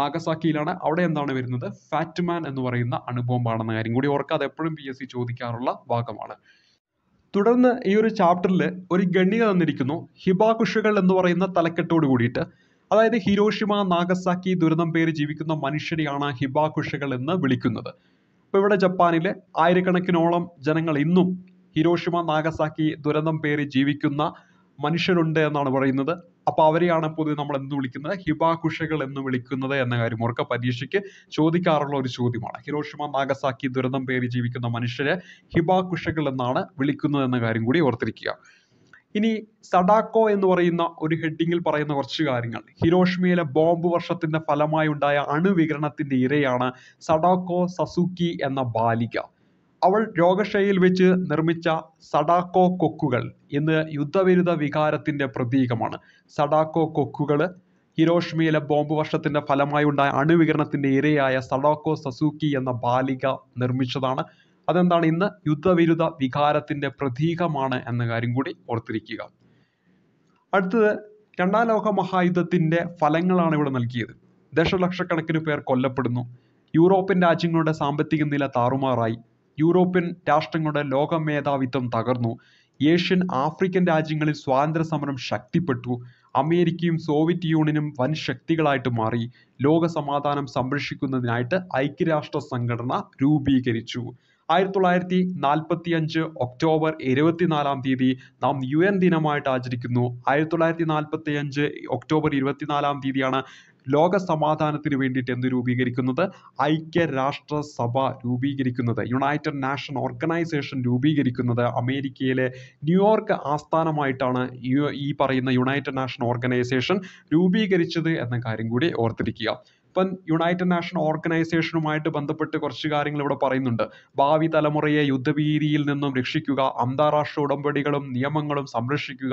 നാഗസാക്കിയിലാണ്. അവിടെ എന്താണ് വരുന്നത്? ഫാറ്റ്മാൻ എന്ന് പറയുന്ന അണുബോംബാണെന്ന കാര്യം കൂടി ഓർക്കുക. അത് എപ്പോഴും പി എസ് സി ചോദിക്കാറുള്ള ഭാഗമാണ്. തുടർന്ന് ഈ ഒരു ചാപ്റ്ററിൽ ഒരു ഗണ്ണിക തന്നിരിക്കുന്നു, ഹിബാകുഷകൾ എന്ന് പറയുന്ന തലക്കെട്ടോട് കൂടിയിട്ട്. അതായത് ഹിരോഷിമ നാഗസാക്കി ദുരന്തം പേര് ജീവിക്കുന്ന മനുഷ്യരെയാണ് ഹിബാകുഷകൾ എന്ന് വിളിക്കുന്നത്. അപ്പോൾ ഇവിടെ ജപ്പാനിലെ ആയിരക്കണക്കിനോളം ജനങ്ങൾ ഇന്നും ഹിരോഷിമ നാഗസാക്കി ദുരന്തം പേര് ജീവിക്കുന്ന മനുഷ്യരുണ്ട് എന്നാണ് പറയുന്നത്. അപ്പോൾ അവരെയാണ് പൊതുവെ നമ്മൾ എന്ത് വിളിക്കുന്നത്? ഹിബാകുഷകൾ എന്ന് വിളിക്കുന്നത് എന്ന കാര്യം ഓർക്കുക. പരീക്ഷയ്ക്ക് ചോദിക്കാറുള്ള ഒരു ചോദ്യമാണ്. ഹിരോഷിമ നാഗസാക്കി ദുരന്തം പേര് ജീവിക്കുന്ന മനുഷ്യരെ ഹിബാകുഷകൾ എന്നാണ് വിളിക്കുന്നത് എന്ന കാര്യം കൂടി ഓർത്തിരിക്കുക. ഇനി സഡാക്കോ എന്ന് പറയുന്ന ഒരു ഹെഡിങ്ങിൽ പറയുന്ന കുറച്ച് കാര്യങ്ങൾ. ഹിരോഷിമയിലെ ബോംബ് വർഷത്തിന്റെ ഫലമായി ഉണ്ടായ അണുവികരണത്തിന്റെ ഇരയാണ് സഡാക്കോ സസുക്കി എന്ന ബാലിക. അവൾ രോഗശൈലിയിൽ വെച്ച് നിർമ്മിച്ച സഡാക്കോ കൊക്കുകൾ ഇന്ന് യുദ്ധവിരുദ്ധ വികാരത്തിന്റെ പ്രതീകമാണ്. സഡാക്കോ കൊക്കുകൾ ഹിരോഷിമയിലെ ബോംബ് വർഷത്തിന്റെ ഫലമായി ഉണ്ടായ അണുവികരണത്തിന്റെ ഇരയായ സഡാക്കോ സസുക്കി എന്ന ബാലിക നിർമ്മിച്ചതാണ്. അതെന്താണ്? ഇന്ന് യുദ്ധവിരുദ്ധ വികാരത്തിന്റെ പ്രതീകമാണ് എന്ന കാര്യം കൂടി ഓർത്തിരിക്കുക. അടുത്തത് രണ്ടാം ലോക മഹായുദ്ധത്തിന്റെ ഫലങ്ങളാണ് ഇവിടെ നൽകിയത്. ദശലക്ഷക്കണക്കിന് പേർ കൊല്ലപ്പെടുന്നു. യൂറോപ്യൻ രാജ്യങ്ങളുടെ സാമ്പത്തിക നില താറുമാറായി. യൂറോപ്യൻ രാഷ്ട്രങ്ങളുടെ ലോക മേധാവിത്വം തകർന്നു. ഏഷ്യൻ ആഫ്രിക്കൻ രാജ്യങ്ങളിൽ സ്വാതന്ത്ര്യ സമരം ശക്തിപ്പെട്ടു. അമേരിക്കയും സോവിയറ്റ് യൂണിയനും വൻ ശക്തികളായിട്ട് മാറി. ലോക സമാധാനം സംരക്ഷിക്കുന്നതിനായിട്ട് ഐക്യരാഷ്ട്ര സംഘടന രൂപീകരിച്ചു. ആയിരത്തി തൊള്ളായിരത്തി നാൽപ്പത്തി അഞ്ച് ഒക്ടോബർ ഇരുപത്തിനാലാം തീയതി നാം യു എൻ ദിനമായിട്ട് ആചരിക്കുന്നു. ആയിരത്തി തൊള്ളായിരത്തി നാൽപ്പത്തി അഞ്ച് ഒക്ടോബർ ഇരുപത്തിനാലാം തീയതിയാണ് ലോക സമാധാനത്തിന് വേണ്ടിയിട്ട് എന്ത് രൂപീകരിക്കുന്നത്? ഐക്യരാഷ്ട്രസഭ രൂപീകരിക്കുന്നത്, യുണൈറ്റഡ് നാഷൻ ഓർഗനൈസേഷൻ രൂപീകരിക്കുന്നത് അമേരിക്കയിലെ ന്യൂയോർക്ക് ആസ്ഥാനമായിട്ടാണ് ഈ പറയുന്ന യുണൈറ്റഡ് നാഷൻ ഓർഗനൈസേഷൻ രൂപീകരിച്ചത് എന്ന കാര്യം കൂടി ഓർത്തിരിക്കുക. ഇപ്പം യുണൈറ്റഡ് നാഷൻ ഓർഗനൈസേഷനുമായിട്ട് ബന്ധപ്പെട്ട് കുറച്ച് കാര്യങ്ങൾ ഇവിടെ പറയുന്നുണ്ട്. ഭാവി തലമുറയെ യുദ്ധഭീതിയിൽ നിന്നും രക്ഷിക്കുക, അന്താരാഷ്ട്ര ഉടമ്പടികളും നിയമങ്ങളും സംരക്ഷിക്കുക,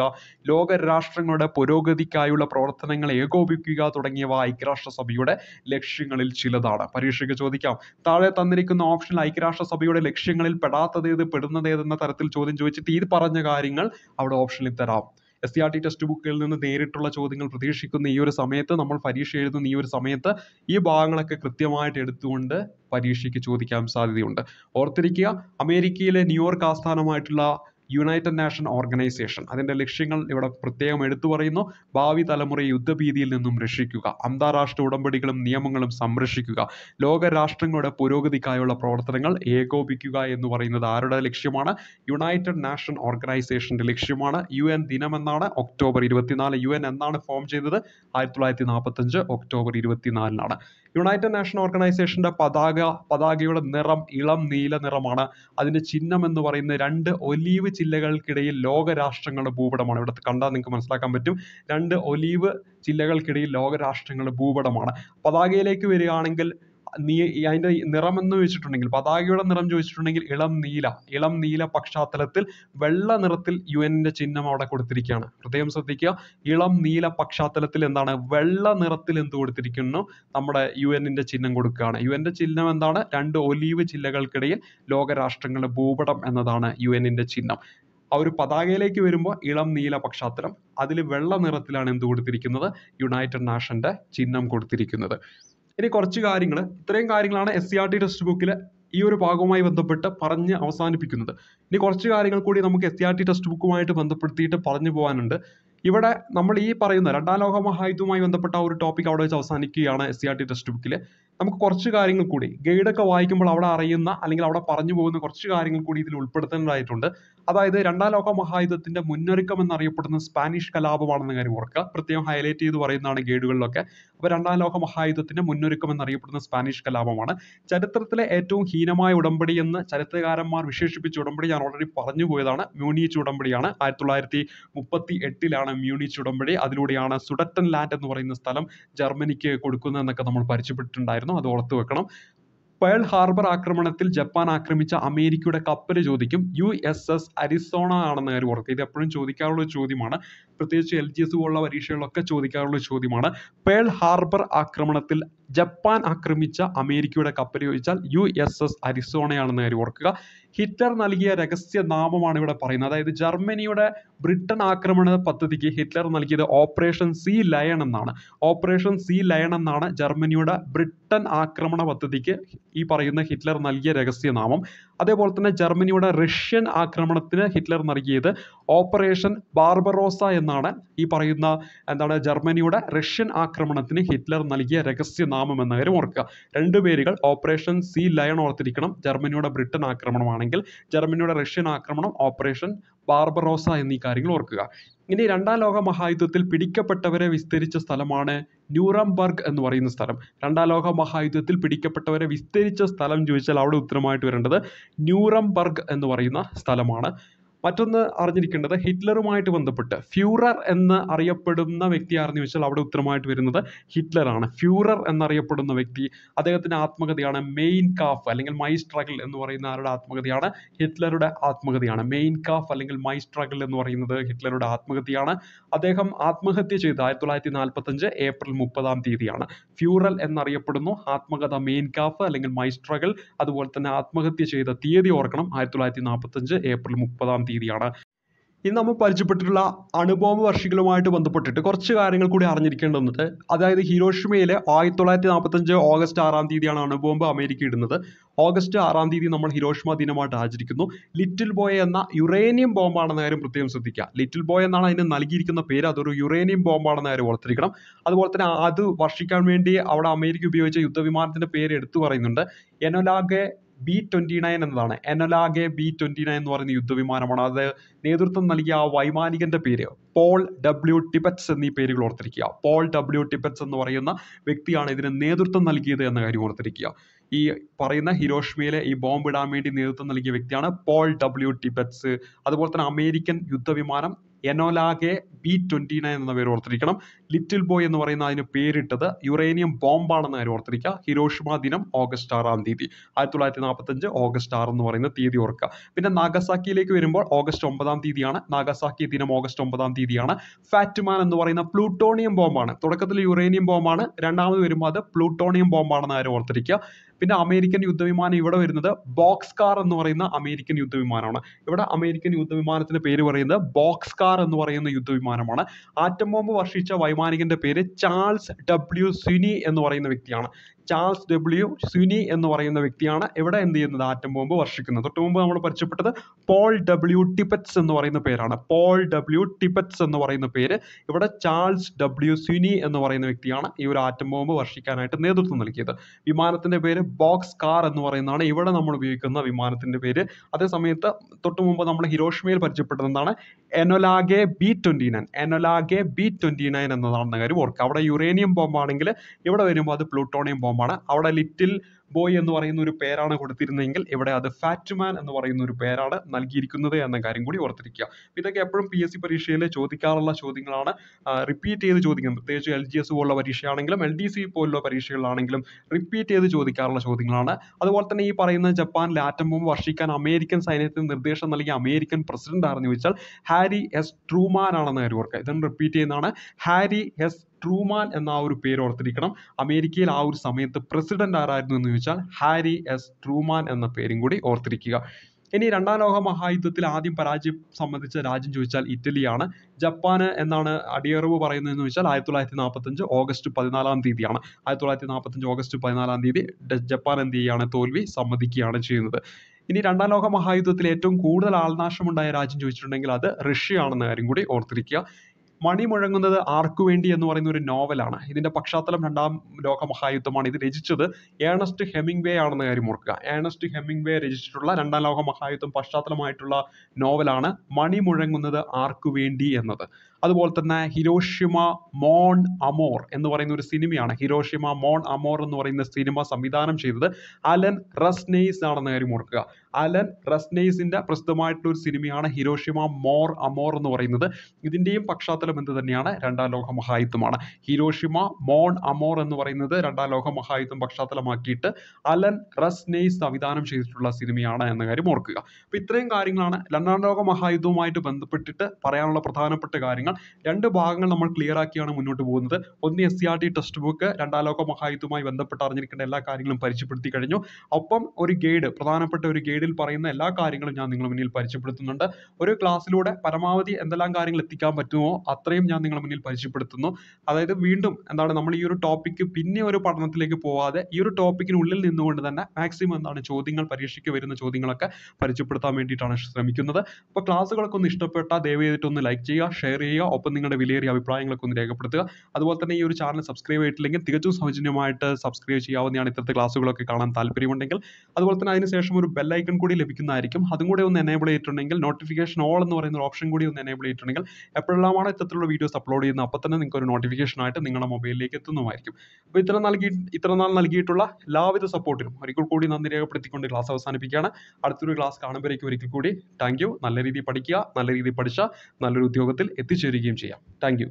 ലോകരാഷ്ട്രങ്ങളുടെ പുരോഗതിക്കായുള്ള പ്രവർത്തനങ്ങൾ ഏകോപിപ്പിക്കുക തുടങ്ങിയവ ഐക്യരാഷ്ട്രസഭയുടെ ലക്ഷ്യങ്ങളിൽ ചിലതാണ്. പരീക്ഷയ്ക്ക് ചോദിക്കാം. താഴെ തന്നിരിക്കുന്ന ഓപ്ഷനിൽ ഐക്യരാഷ്ട്രസഭയുടെ ലക്ഷ്യങ്ങളിൽ പെടാത്തതേത് പെടുന്നതേതെന്ന തരത്തിൽ ചോദ്യം ചോദിച്ചിട്ട് ഈ പറഞ്ഞ കാര്യങ്ങൾ അവിടെ ഓപ്ഷനിൽ തരാം. S C R T text ബുക്കുകളിൽ നിന്ന് നേരിട്ടുള്ള ചോദ്യങ്ങൾ പ്രതീക്ഷിക്കുന്ന ഈ ഒരു സമയത്ത്, നമ്മൾ പരീക്ഷ എഴുതുന്ന ഈ ഒരു സമയത്ത് ഈ ഭാഗങ്ങളൊക്കെ കൃത്യമായിട്ട് എടുത്തുകൊണ്ട് പരീക്ഷയ്ക്ക് ചോദിക്കാൻ സാധ്യതയുണ്ട്. ഓർത്തിരിക്കുക, അമേരിക്കയിലെ ന്യൂയോർക്ക് ആസ്ഥാനമായിട്ടുള്ള യുണൈറ്റഡ് നാഷൻ ഓർഗനൈസേഷൻ, അതിൻ്റെ ലക്ഷ്യങ്ങൾ ഇവിടെ പ്രത്യേകം എടുത്തു പറയുന്നു. ഭാവി തലമുറയെ യുദ്ധഭീതിയിൽ നിന്നും രക്ഷിക്കുക, അന്താരാഷ്ട്ര ഉടമ്പടികളും നിയമങ്ങളും സംരക്ഷിക്കുക, ലോകരാഷ്ട്രങ്ങളുടെ പുരോഗതിക്കായുള്ള പ്രവർത്തനങ്ങൾ ഏകോപിക്കുക എന്ന് പറയുന്നത് ആരുടെ ലക്ഷ്യമാണ്? യുണൈറ്റഡ് നാഷൻ ഓർഗനൈസേഷൻ്റെ ലക്ഷ്യമാണ്. യു എൻ ദിനമെന്നാണ് ഒക്ടോബർ ഇരുപത്തിനാല്. യു എൻ എന്നാണ് ഫോം ചെയ്തത്? ആയിരത്തി തൊള്ളായിരത്തി നാൽപ്പത്തഞ്ച് ഒക്ടോബർ ഇരുപത്തിനാലിനാണ്. യുണൈറ്റഡ് നാഷൻ ഓർഗനൈസേഷൻ്റെ പതാക, പതാകയുടെ നിറം ഇളം നീല നിറമാണ്. അതിൻ്റെ ചിഹ്നം എന്ന് പറയുന്നത് രണ്ട് ഒലീവ് ജില്ലകൾക്കിടയിൽ ലോകരാഷ്ട്രങ്ങളുടെ ഭൂപടമാണ്. ഇവിടെ കണ്ടാൽ നിങ്ങൾക്ക് മനസ്സിലാക്കാൻ പറ്റും, രണ്ട് ഒലീവ് ജില്ലകൾക്കിടയിൽ ലോകരാഷ്ട്രങ്ങളുടെ ഭൂപടമാണ്. പതാകയിലേക്ക് വരികയാണെങ്കിൽ നീ അതിൻ്റെ നിറം എന്ന് വെച്ചിട്ടുണ്ടെങ്കിൽ, പതാകയുടെ നിറം ചോദിച്ചിട്ടുണ്ടെങ്കിൽ ഇളം നീല, ഇളം നീല പശ്ചാത്തലത്തിൽ വെള്ള നിറത്തിൽ യു എൻ്റെ ചിഹ്നം അവിടെ കൊടുത്തിരിക്കുകയാണ്. പ്രത്യേകം ശ്രദ്ധിക്കുക, ഇളം നീല പശ്ചാത്തലത്തിൽ എന്താണ് വെള്ള നിറത്തിൽ എന്ത് കൊടുത്തിരിക്കുന്നു, നമ്മുടെ യു എന്നിൻ്റെ ചിഹ്നം കൊടുക്കുകയാണ്. യു എൻ്റെ ചിഹ്നം എന്താണ്? രണ്ട് ഒലീവ് ജില്ലകൾക്കിടയിൽ ലോകരാഷ്ട്രങ്ങളുടെ ഭൂപടം എന്നതാണ് യു എന്നിൻ്റെ ചിഹ്നം. ആ ഒരു പതാകയിലേക്ക് വരുമ്പോൾ ഇളം നീല പശ്ചാത്തലം, അതിൽ വെള്ള നിറത്തിലാണ് എന്ത് കൊടുത്തിരിക്കുന്നത്, യുണൈറ്റഡ് നാഷൻ്റെ ചിഹ്നം കൊടുത്തിരിക്കുന്നത്. ഇനി കുറച്ച് കാര്യങ്ങൾ, ഇത്രയും കാര്യങ്ങളാണ് S C R T text ബുക്കിൽ ഈ ഒരു ഭാഗവുമായി ബന്ധപ്പെട്ട് പറഞ്ഞ് അവസാനിപ്പിക്കുന്നത്. ഇനി കുറച്ച് കാര്യങ്ങൾ കൂടി നമുക്ക് S C R T text ബുക്കുമായിട്ട് ബന്ധപ്പെടുത്തിയിട്ട് പറഞ്ഞു പോകാനുണ്ട്. ഇവിടെ നമ്മൾ ഈ പറയുന്ന രണ്ടാം ലോക മഹായുദ്ധവുമായി ബന്ധപ്പെട്ട ഒരു ടോപ്പിക് അവിടെ വെച്ച് അവസാനിക്കുകയാണ് S C R T text ബുക്കിൽ. നമുക്ക് കുറച്ച് കാര്യങ്ങൾ കൂടി ഗൈഡൊക്കെ വായിക്കുമ്പോൾ അവിടെ അറിയുന്ന അല്ലെങ്കിൽ അവിടെ പറഞ്ഞു പോകുന്ന കുറച്ച് കാര്യങ്ങൾ കൂടി ഇതിൽ ഉൾപ്പെടുത്തേണ്ടതായിട്ടുണ്ട്. അതായത് രണ്ടാം ലോക മഹായുദ്ധത്തിൻ്റെ മുന്നൊരുക്കം എന്നറിയപ്പെടുന്ന സ്പാനിഷ് കലാപമാണെന്ന കാര്യം ഓർക്കുക. പ്രത്യേകം ഹൈലൈറ്റ് ചെയ്ത് പറയുന്നതാണ് ഗൈഡുകളിലൊക്കെ. അപ്പോൾ രണ്ടാം ലോക മഹായുദ്ധത്തിൻ്റെ മുന്നൊരുക്കം എന്നറിയപ്പെടുന്ന സ്പാനിഷ് കലാപമാണ്. ചരിത്രത്തിലെ ഏറ്റവും ഹീനമായ ഉടമ്പടി എന്ന് ചരിത്രകാരന്മാർ വിശേഷിപ്പിച്ച ഉടമ്പടി ഞാൻ ഓൾറെഡി പറഞ്ഞു പോയതാണ്, മ്യൂണിച്ച് ഉടമ്പടിയാണ്. ആയിരത്തി തൊള്ളായിരത്തി മുപ്പത്തി എട്ടിലാണ് മ്യൂണിച്ച് ഉടമ്പടി. അതിലൂടെയാണ് സുഡറ്റൻ ലാൻഡ് എന്ന് പറയുന്ന സ്ഥലം ജർമ്മനിക്ക് കൊടുക്കുന്നതെന്നൊക്കെ നമ്മൾ പരിചയപ്പെട്ടിട്ടുണ്ടായിരുന്നു, അത് ഓർത്തു വെക്കണം. പേൾ ഹാർബർ ആക്രമണത്തിൽ ജപ്പാൻ ആക്രമിച്ച അമേരിക്കയുടെ കപ്പൽ ചോദിക്കും, യു എസ് എസ് അരിസോണ ആണെന്ന കാര്യം ഓർക്കുക. ഇത് എപ്പോഴും ചോദിക്കാറുള്ള ചോദ്യമാണ്, പ്രത്യേകിച്ച് എൽ ജി എസ് പോലുള്ള പരീക്ഷകളിലൊക്കെ ചോദിക്കാറുള്ള ചോദ്യമാണ്. പേൾ ഹാർബർ ആക്രമണത്തിൽ ജപ്പാൻ ആക്രമിച്ച അമേരിക്കയുടെ കപ്പൽ ചോദിച്ചാൽ യു എസ് എസ് അരിസോണയാണെന്ന് കാര്യം ഓർക്കുക. ഹിറ്റ്ലർ നൽകിയ രഹസ്യ നാമമാണ് ഇവിടെ പറയുന്നത്. അതായത് ജർമ്മനിയുടെ ബ്രിട്ടൻ ആക്രമണ പദ്ധതിക്ക് ഹിറ്റ്ലർ നൽകിയത് ഓപ്പറേഷൻ സീ ലയൺ എന്നാണ്. ഓപ്പറേഷൻ സീ ലയൺ എന്നാണ് ജർമ്മനിയുടെ ബ്രിട്ടൻ ആക്രമണ പദ്ധതിക്ക് ഈ പറയുന്ന ഹിറ്റ്ലർ നൽകിയ രഹസ്യനാമം. അതേപോലെ തന്നെ ജർമ്മനിയുടെ റഷ്യൻ ആക്രമണത്തിന് ഹിറ്റ്ലർ നൽകിയത് ഓപ്പറേഷൻ ബാർബറോസ എന്നാണ് ഈ പറയുന്ന എന്താണ് ജർമ്മനിയുടെ റഷ്യൻ ആക്രമണത്തിന് ഹിറ്റ്ലർ നൽകിയ രഹസ്യനാമം എന്ന കാര്യം ഓർക്കുക. രണ്ട് പേരുകൾ ഓപ്പറേഷൻ സീ ലയൺ ഓർത്തിരിക്കണം, ജർമ്മനിയുടെ ബ്രിട്ടൻ ആക്രമണമാണെങ്കിൽ ജർമ്മനിയുടെ റഷ്യൻ ആക്രമണം ഓപ്പറേഷൻ ബാർബറോസ എന്നീ കാര്യങ്ങൾ ഓർക്കുക. ഇനി രണ്ടാം ലോക മഹായുദ്ധത്തിൽ പിടിക്കപ്പെട്ടവരെ വിസ്തരിച്ച സ്ഥലമാണ് ന്യൂറംബർഗ് എന്ന് പറയുന്ന സ്ഥലം. രണ്ടാം ലോക മഹായുദ്ധത്തിൽ പിടിക്കപ്പെട്ടവരെ വിസ്തരിച്ച സ്ഥലം ചോദിച്ചാൽ അവിടെ ഉത്തരമായിട്ട് വരേണ്ടത് ന്യൂറംബർഗ് എന്ന് പറയുന്ന സ്ഥലമാണ്. മറ്റൊന്ന് അറിഞ്ഞിരിക്കേണ്ടത് ഹിറ്റ്ലറുമായിട്ട് ബന്ധപ്പെട്ട് ഫ്യൂറർ എന്ന് അറിയപ്പെടുന്ന വ്യക്തി ആരെന്ന് ചോദിച്ചാൽ അവിടെ ഉത്തരമായിട്ട് വരുന്നത് ഹിറ്റ്ലറാണ്. ഫ്യൂറർ എന്നറിയപ്പെടുന്ന വ്യക്തി, അദ്ദേഹത്തിൻ്റെ ആത്മകഥയാണ് മെയിൻ കാഫ് അല്ലെങ്കിൽ മൈ സ്ട്രഗിൾ എന്ന് പറയുന്ന ആരുടെ ആത്മകഥയാണ്, ഹിറ്റ്ലറുടെ ആത്മകഥയാണ്. മെയിൻ കാഫ് അല്ലെങ്കിൽ മൈ സ്ട്രഗിൾ എന്ന് പറയുന്നത് ഹിറ്റ്ലറുടെ ആത്മകഥയാണ്. അദ്ദേഹം ആത്മഹത്യ ചെയ്ത് ആയിരത്തി തൊള്ളായിരത്തി നാൽപ്പത്തഞ്ച് ഏപ്രിൽ മുപ്പതാം തീയതിയാണ്. ഫ്യൂറൽ എന്നറിയപ്പെടുന്നു, ആത്മകഥ മെയിൻ കാഫ് അല്ലെങ്കിൽ മൈ സ്ട്രഗിൾ, അതുപോലെ തന്നെ ആത്മഹത്യ ചെയ്ത തീയതി ഓർക്കണം, ആയിരത്തി തൊള്ളായിരത്തി നാൽപ്പത്തഞ്ച് ഏപ്രിൽ മുപ്പതാം തീയതി ാണ് ഇന്ന് നമ്മൾ പരിചയപ്പെട്ടിട്ടുള്ള അണുബോംബ് വർഷികളുമായിട്ട് ബന്ധപ്പെട്ടിട്ട് കുറച്ച് കാര്യങ്ങൾ കൂടി അറിഞ്ഞിരിക്കേണ്ടതുണ്ട്. അതായത് ഹിരോഷിമയിലെ ആയിരത്തി തൊള്ളായിരത്തി നാൽപ്പത്തഞ്ച് ഓഗസ്റ്റ് ആറാം തീയതിയാണ് അണുബോംബ് അമേരിക്ക ഇടുന്നത്. ഓഗസ്റ്റ് ആറാം തീയതി നമ്മൾ ഹിരോഷിമ ദിനമായിട്ട് ആചരിക്കുന്നു. ലിറ്റിൽ ബോയ് എന്ന യുറേനിയം ബോംബാണെന്ന കാര്യം പ്രത്യേകം ശ്രദ്ധിക്കുക. ലിറ്റിൽ ബോയ് എന്നാണ് അതിന് നൽകിയിരിക്കുന്ന പേര്, അതൊരു യുറേനിയം ബോംബാണെന്ന കാര്യം ഓർത്തിരിക്കണം. അതുപോലെ തന്നെ അത് വർഷിക്കാൻ വേണ്ടി അവിടെ അമേരിക്ക ഉപയോഗിച്ച യുദ്ധവിമാനത്തിൻ്റെ പേര് എടുത്തു പറയുന്നുണ്ട്, എനോലാഗെ ബി ട്വൻറ്റി നയൻ എന്നതാണ്. എനോലാഗെ ബി ട്വൻറ്റി നയൻ എന്ന് പറയുന്ന യുദ്ധവിമാനമാണ്. അത് നേതൃത്വം നൽകിയ ആ വൈമാനികൻ്റെ പേര് പോൾ ഡബ്ല്യു ടിബറ്റ്സ് എന്നീ പേരുകൾ ഓർത്തിരിക്കുക. പോൾ ഡബ്ല്യു ടിബറ്റ്സ് എന്ന് പറയുന്ന വ്യക്തിയാണ് ഇതിന് നേതൃത്വം നൽകിയത് എന്ന കാര്യം ഓർത്തിരിക്കുക. ഈ പറയുന്ന ഹിരോഷിമയിലെ ഈ ബോംബ് ഇടാൻ വേണ്ടി നേതൃത്വം നൽകിയ വ്യക്തിയാണ് പോൾ ഡബ്ല്യു ടിബറ്റ്സ്. അതുപോലെ തന്നെ അമേരിക്കൻ യുദ്ധവിമാനം എനോലാഗെ ബി ട്വൻറ്റി നയൻ എന്ന പേര് ഓർത്തിരിക്കണം. ലിറ്റിൽ ബോയ് എന്ന് പറയുന്ന അതിന് പേരിട്ടത് യുറേനിയം ബോംബാണെന്ന കാര്യം ഓർത്തിരിക്കുക. ഹിരോഷിമ ദിനം ഓഗസ്റ്റ് ആറാം തീയതി, ആയിരത്തി തൊള്ളായിരത്തി നാൽപ്പത്തഞ്ച് ഓഗസ്റ്റ് ആറ് എന്ന് പറയുന്ന തീയതി ഓർക്കുക. പിന്നെ നാഗസാക്കിയിലേക്ക് വരുമ്പോൾ ഓഗസ്റ്റ് ഒമ്പതാം തീയതിയാണ്. നാഗസാക്കി ദിനം ഓഗസ്റ്റ് ഒമ്പതാം തീയതിയാണ്. ഫാറ്റ്മാൻ എന്ന് പറയുന്ന പ്ലൂട്ടോണിയം ബോംബാണ്. തുടക്കത്തിൽ യുറേനിയം ബോംബാണ്, രണ്ടാമത് വരുമ്പോൾ അത് പ്ലൂട്ടോണിയം ബോംബാണെന്ന കാര്യം ഓർത്തിരിക്കുക. പിന്നെ അമേരിക്കൻ യുദ്ധവിമാനം ഇവിടെ വരുന്നത് ബോക്സ് കാർ എന്ന് പറയുന്ന അമേരിക്കൻ യുദ്ധവിമാനമാണ്. ഇവിടെ അമേരിക്കൻ യുദ്ധവിമാനത്തിൻ്റെ പേര് പറയുന്നത് ബോക്സ് കാർ എന്ന് പറയുന്ന യുദ്ധവിമാനമാണ്. ആറ്റം ബോംബ് വർഷിച്ച വൈമാനികൻ്റെ പേര് ചാൾസ് ഡബ്ല്യു സ്വിനി എന്ന് പറയുന്ന വ്യക്തിയാണ്. ചാൾസ് ഡബ്ല്യു സ്വിനി എന്ന് പറയുന്ന വ്യക്തിയാണ് ഇവിടെ എന്ത് ചെയ്യുന്നത്, ആറ്റം ബോംബ് വർഷിക്കുന്നത്. തൊട്ട് മുമ്പ് നമ്മൾ പരിചയപ്പെട്ടത് പോൾ ഡബ്ല്യു ടിബറ്റ്സ് എന്ന് പറയുന്ന പേരാണ്. പോൾ ഡബ്ല്യു ടിബറ്റ്സ് എന്ന് പറയുന്ന പേര് ഇവിടെ ചാൾസ് ഡബ്ല്യു സ്വിനി എന്ന് പറയുന്ന വ്യക്തിയാണ് ഈ ഒരു ആറ്റം ബോംബ് വർഷിക്കാനായിട്ട് നേതൃത്വം നൽകിയത്. വിമാനത്തിൻ്റെ പേര് ബോക്സ് കാർ എന്ന് പറയുന്നതാണ് ഇവിടെ നമ്മൾ ഉപയോഗിക്കുന്ന വിമാനത്തിൻ്റെ പേര്. അതേസമയത്ത് തൊട്ട് മുമ്പ് നമ്മൾ ഹിരോഷിമയിൽ പരിചയപ്പെട്ടതെന്താണ്, Enola Gay B twenty nine Enola Gay B twenty nine എന്നതാണെന്ന കാര്യം ഓർക്കുക. അവിടെ യുറേനിയം ബോംബാണെങ്കിൽ ഇവിടെ വരുമ്പോൾ അത് പ്ലൂട്ടോണിയം ബോംബ് സംഭവമാണ്. അവിടെ ലിറ്റിൽ ബോയ് എന്ന് പറയുന്ന ഒരു പേരാണ് കൊടുത്തിരുന്നെങ്കിൽ ഇവിടെ അത് ഫാറ്റ് മാൻ എന്ന് പറയുന്ന ഒരു പേരാണ് നൽകിയിരിക്കുന്നത് എന്ന കാര്യം കൂടി ഓർത്തിരിക്കുക. ഇതൊക്കെ എപ്പോഴും പി എസ് സി പരീക്ഷയിൽ ചോദിക്കാറുള്ള ചോദ്യങ്ങളാണ്, റിപ്പീറ്റ് ചെയ്ത് ചോദിക്കുന്നത്. പ്രത്യേകിച്ച് എൽ ജി എസ് പോലുള്ള പരീക്ഷയാണെങ്കിലും എൽ ഡി സി പോലുള്ള പരീക്ഷകളാണെങ്കിലും റിപ്പീറ്റ് ചെയ്ത് ചോദിക്കാറുള്ള ചോദ്യങ്ങളാണ്. അതുപോലെ തന്നെ ഈ പറയുന്ന ജപ്പാനിൽ ആറ്റം ബോംബ് വർഷിക്കാൻ അമേരിക്കൻ സൈന്യത്തിന് നിർദ്ദേശം നൽകിയ അമേരിക്കൻ പ്രസിഡന്റ് ആണെന്ന് ചോദിച്ചാൽ ഹാരി എസ് ട്രൂമാൻ ആണെന്ന് കാര്യം ഓർക്കുക. ഇതൊന്ന് റിപ്പീറ്റ് ചെയ്യുന്നതാണ്, ഹാരി എസ് ട്രൂമാൻ എന്ന ആ ഒരു പേര് ഓർത്തിരിക്കണം. അമേരിക്കയിൽ ആ ഒരു സമയത്ത് പ്രസിഡന്റ് ആരായിരുന്നു എന്ന് ചോദിച്ചാൽ ഹാരി എസ് ട്രൂമാൻ എന്ന പേരും കൂടി ഓർത്തിരിക്കുക. ഇനി രണ്ടാം ലോക മഹായുദ്ധത്തിൽ ആദ്യം പരാജയം സംബന്ധിച്ച രാജ്യം ചോദിച്ചാൽ ഇറ്റലിയാണ്. ജപ്പാന് എന്നാണ് അടിയറവ് പറയുന്നതെന്ന് ചോദിച്ചാൽ ആയിരത്തി തൊള്ളായിരത്തി നാൽപ്പത്തഞ്ച് ഓഗസ്റ്റ് പതിനാലാം തീയതിയാണ്. ആയിരത്തി തൊള്ളായിരത്തി നാൽപ്പത്തഞ്ച് ഓഗസ്റ്റ് പതിനാലാം തീയതി ജപ്പാൻ എന്ത് ചെയ്യുകയാണ്, തോൽവി സമ്മതിക്കുകയാണ് ചെയ്യുന്നത്. ഇനി രണ്ടാം ലോക മഹായുദ്ധത്തിൽ ഏറ്റവും കൂടുതൽ ആൾനാശമുണ്ടായ രാജ്യം ചോദിച്ചിട്ടുണ്ടെങ്കിൽ അത് റഷ്യ ആണെന്ന കാര്യം കൂടി ഓർത്തിരിക്കുക. മണി മുഴങ്ങുന്നത് ആർക്കു വേണ്ടി എന്ന് പറയുന്ന ഒരു നോവലാണ്. ഇതിൻ്റെ പശ്ചാത്തലം രണ്ടാം ലോക മഹായുദ്ധമാണ്. ഇത് രചിച്ചത് ഏണസ്റ്റ് ഹെമിംഗ്വേ ആണെന്ന കാര്യം ഓർക്കുക. ഏണസ്റ്റ് ഹെമിംഗ്വേ രചിച്ചിട്ടുള്ള രണ്ടാം ലോക മഹായുദ്ധം പശ്ചാത്തലമായിട്ടുള്ള നോവലാണ് മണി മുഴങ്ങുന്നത് ആർക്കു വേണ്ടി എന്നത്. അതുപോലെ തന്നെ ഹിരോഷിമ മോൺ അമോർ എന്ന് പറയുന്ന ഒരു സിനിമയാണ്. ഹിരോഷിമ മോൺ അമോർ എന്ന് പറയുന്ന സിനിമ സംവിധാനം ചെയ്തത് അലൻ റസ്നൈസ് ആണെന്ന കാര്യം ഓർക്കുക. അലൻ റസ്നൈസിൻ്റെ പ്രസിദ്ധമായിട്ടുള്ള ഒരു സിനിമയാണ് ഹിരോഷിമ മോർ അമോർ എന്ന് പറയുന്നത്. ഇതിൻ്റെയും പശ്ചാത്തലം എന്ത് തന്നെയാണ്, രണ്ടാം ലോക മഹായുദ്ധമാണ്. ഹിരോഷിമ മോൺ അമോർ എന്ന് പറയുന്നത് രണ്ടാം ലോക മഹായുദ്ധം പശ്ചാത്തലമാക്കിയിട്ട് അലൻ റസ്നൈസ് സംവിധാനം ചെയ്തിട്ടുള്ള സിനിമയാണ് എന്ന കാര്യം ഓർക്കുക. അപ്പോൾ ഇത്രയും കാര്യങ്ങളാണ് രണ്ടാം ലോക മഹായുദ്ധവുമായിട്ട് ബന്ധപ്പെട്ടിട്ട് പറയാനുള്ള പ്രധാനപ്പെട്ട കാര്യങ്ങൾ. രണ്ട് ഭാഗങ്ങൾ നമ്മൾ ക്ലിയർ ആക്കിയാണ് മുന്നോട്ട് പോകുന്നത്. ഒന്ന്, S C R T text book രണ്ടാം ലോക മഹായുദ്ധവുമായി ബന്ധപ്പെട്ട് അറിഞ്ഞിരിക്കേണ്ട എല്ലാ കാര്യങ്ങളും പരിചയപ്പെടുത്തി കഴിഞ്ഞു. ഒപ്പം ഒരു ഗൈഡ്, പ്രധാനപ്പെട്ട ഒരു ഗൈഡിൽ പറയുന്ന എല്ലാ കാര്യങ്ങളും ഞാൻ നിങ്ങളുടെ മുന്നിൽ പരിചയപ്പെടുത്തുന്നുണ്ട്. ഒരു ക്ലാസ്സിലൂടെ പരമാവധി എന്തെല്ലാം കാര്യങ്ങൾ എത്തിക്കാൻ പറ്റുമോ അത്രയും ഞാൻ നിങ്ങളുടെ മുന്നിൽ പരിചയപ്പെടുത്തുന്നു. അതായത് വീണ്ടും എന്താണ്, നമ്മൾ ഈ ഒരു ടോപ്പിക്ക് പിന്നെ ഒരു പഠനത്തിലേക്ക് പോവാതെ ഈ ഒരു ടോപ്പിക്കിനുള്ളിൽ നിന്നുകൊണ്ട് തന്നെ മാക്സിമം എന്താണ് ചോദ്യങ്ങൾ, പരീക്ഷയ്ക്ക് വരുന്ന ചോദ്യങ്ങളൊക്കെ പരിചയപ്പെടുത്താൻ വേണ്ടിയിട്ടാണ് ശ്രമിക്കുന്നത്. അപ്പോൾ ക്ലാസ്സുകളൊക്കെ ഒന്ന് ഇഷ്ടപ്പെട്ടാൽ ദയവായിട്ട് ഒന്ന് ലൈക്ക് ചെയ്യുക, ഷെയർ ചെയ്യുക, ഒപ്പം നിങ്ങളുടെ വിലയേറിയ അഭിപ്രായങ്ങളൊക്കെ ഒന്ന് രേഖപ്പെടുത്തുക. അതുപോലെ തന്നെ ഈ ഒരു ചാനൽ സബ്സ്ക്രൈബ് ചെയ്തിട്ടില്ലെങ്കിൽ തികച്ചും സൗജന്യമായിട്ട് സബ്സ്ക്രൈബ് ചെയ്യാവുന്നതാണ്. ഇത്തരത്തെ ക്ലാസ്സുകളൊക്കെ കാണാൻ താല്പര്യമുണ്ടെങ്കിൽ അതുപോലെ തന്നെ അതിനുശേഷം ഒരു ബെല്ലൈക്കൺ കൂടി ലഭിക്കുന്നതായിരിക്കും. അതും കൂടി ഒന്ന് എനേബിൾ ചെയ്തിട്ടുണ്ടെങ്കിൽ, നോട്ടിഫിക്കേഷൻ ഓൾ എന്ന് പറയുന്ന ഒരു ഓപ്ഷൻ കൂടി ഒന്ന് എനേബിൾ ചെയ്തിട്ടുണ്ടെങ്കിൽ എപ്പോഴെല്ലാമാണ് ഇത്തരത്തിലുള്ള വീഡിയോസ് അപ്ലോഡ് ചെയ്യുന്നത് അപ്പോൾ തന്നെ നിങ്ങൾക്ക് ഒരു നോട്ടിഫിക്കേഷനായിട്ട് നിങ്ങളുടെ മൊബൈലിലേക്ക് എത്തുന്നതായിരിക്കും. അപ്പോൾ ഇത്ര നൽകി ഇത്ര നാൾ നൽകിയിട്ടുള്ള എല്ലാവിധ സപ്പോർട്ടിനും ഒരിക്കൽ കൂടി നന്ദി രേഖപ്പെടുത്തിക്കൊണ്ട് ക്ലാസ് അവസാനിപ്പിക്കുകയാണ്. അടുത്തൊരു ക്ലാസ് കാണുമ്പോഴേക്കും ഒരിക്കൽ കൂടി താങ്ക് യു. നല്ല രീതിയിൽ പഠിക്കുക, നല്ല രീതിയിൽ പഠിച്ചാൽ നല്ലൊരു ഉദ്യോഗത്തിൽ എത്തിച്ചേരുകയും ചെയ്യാം. Thank U.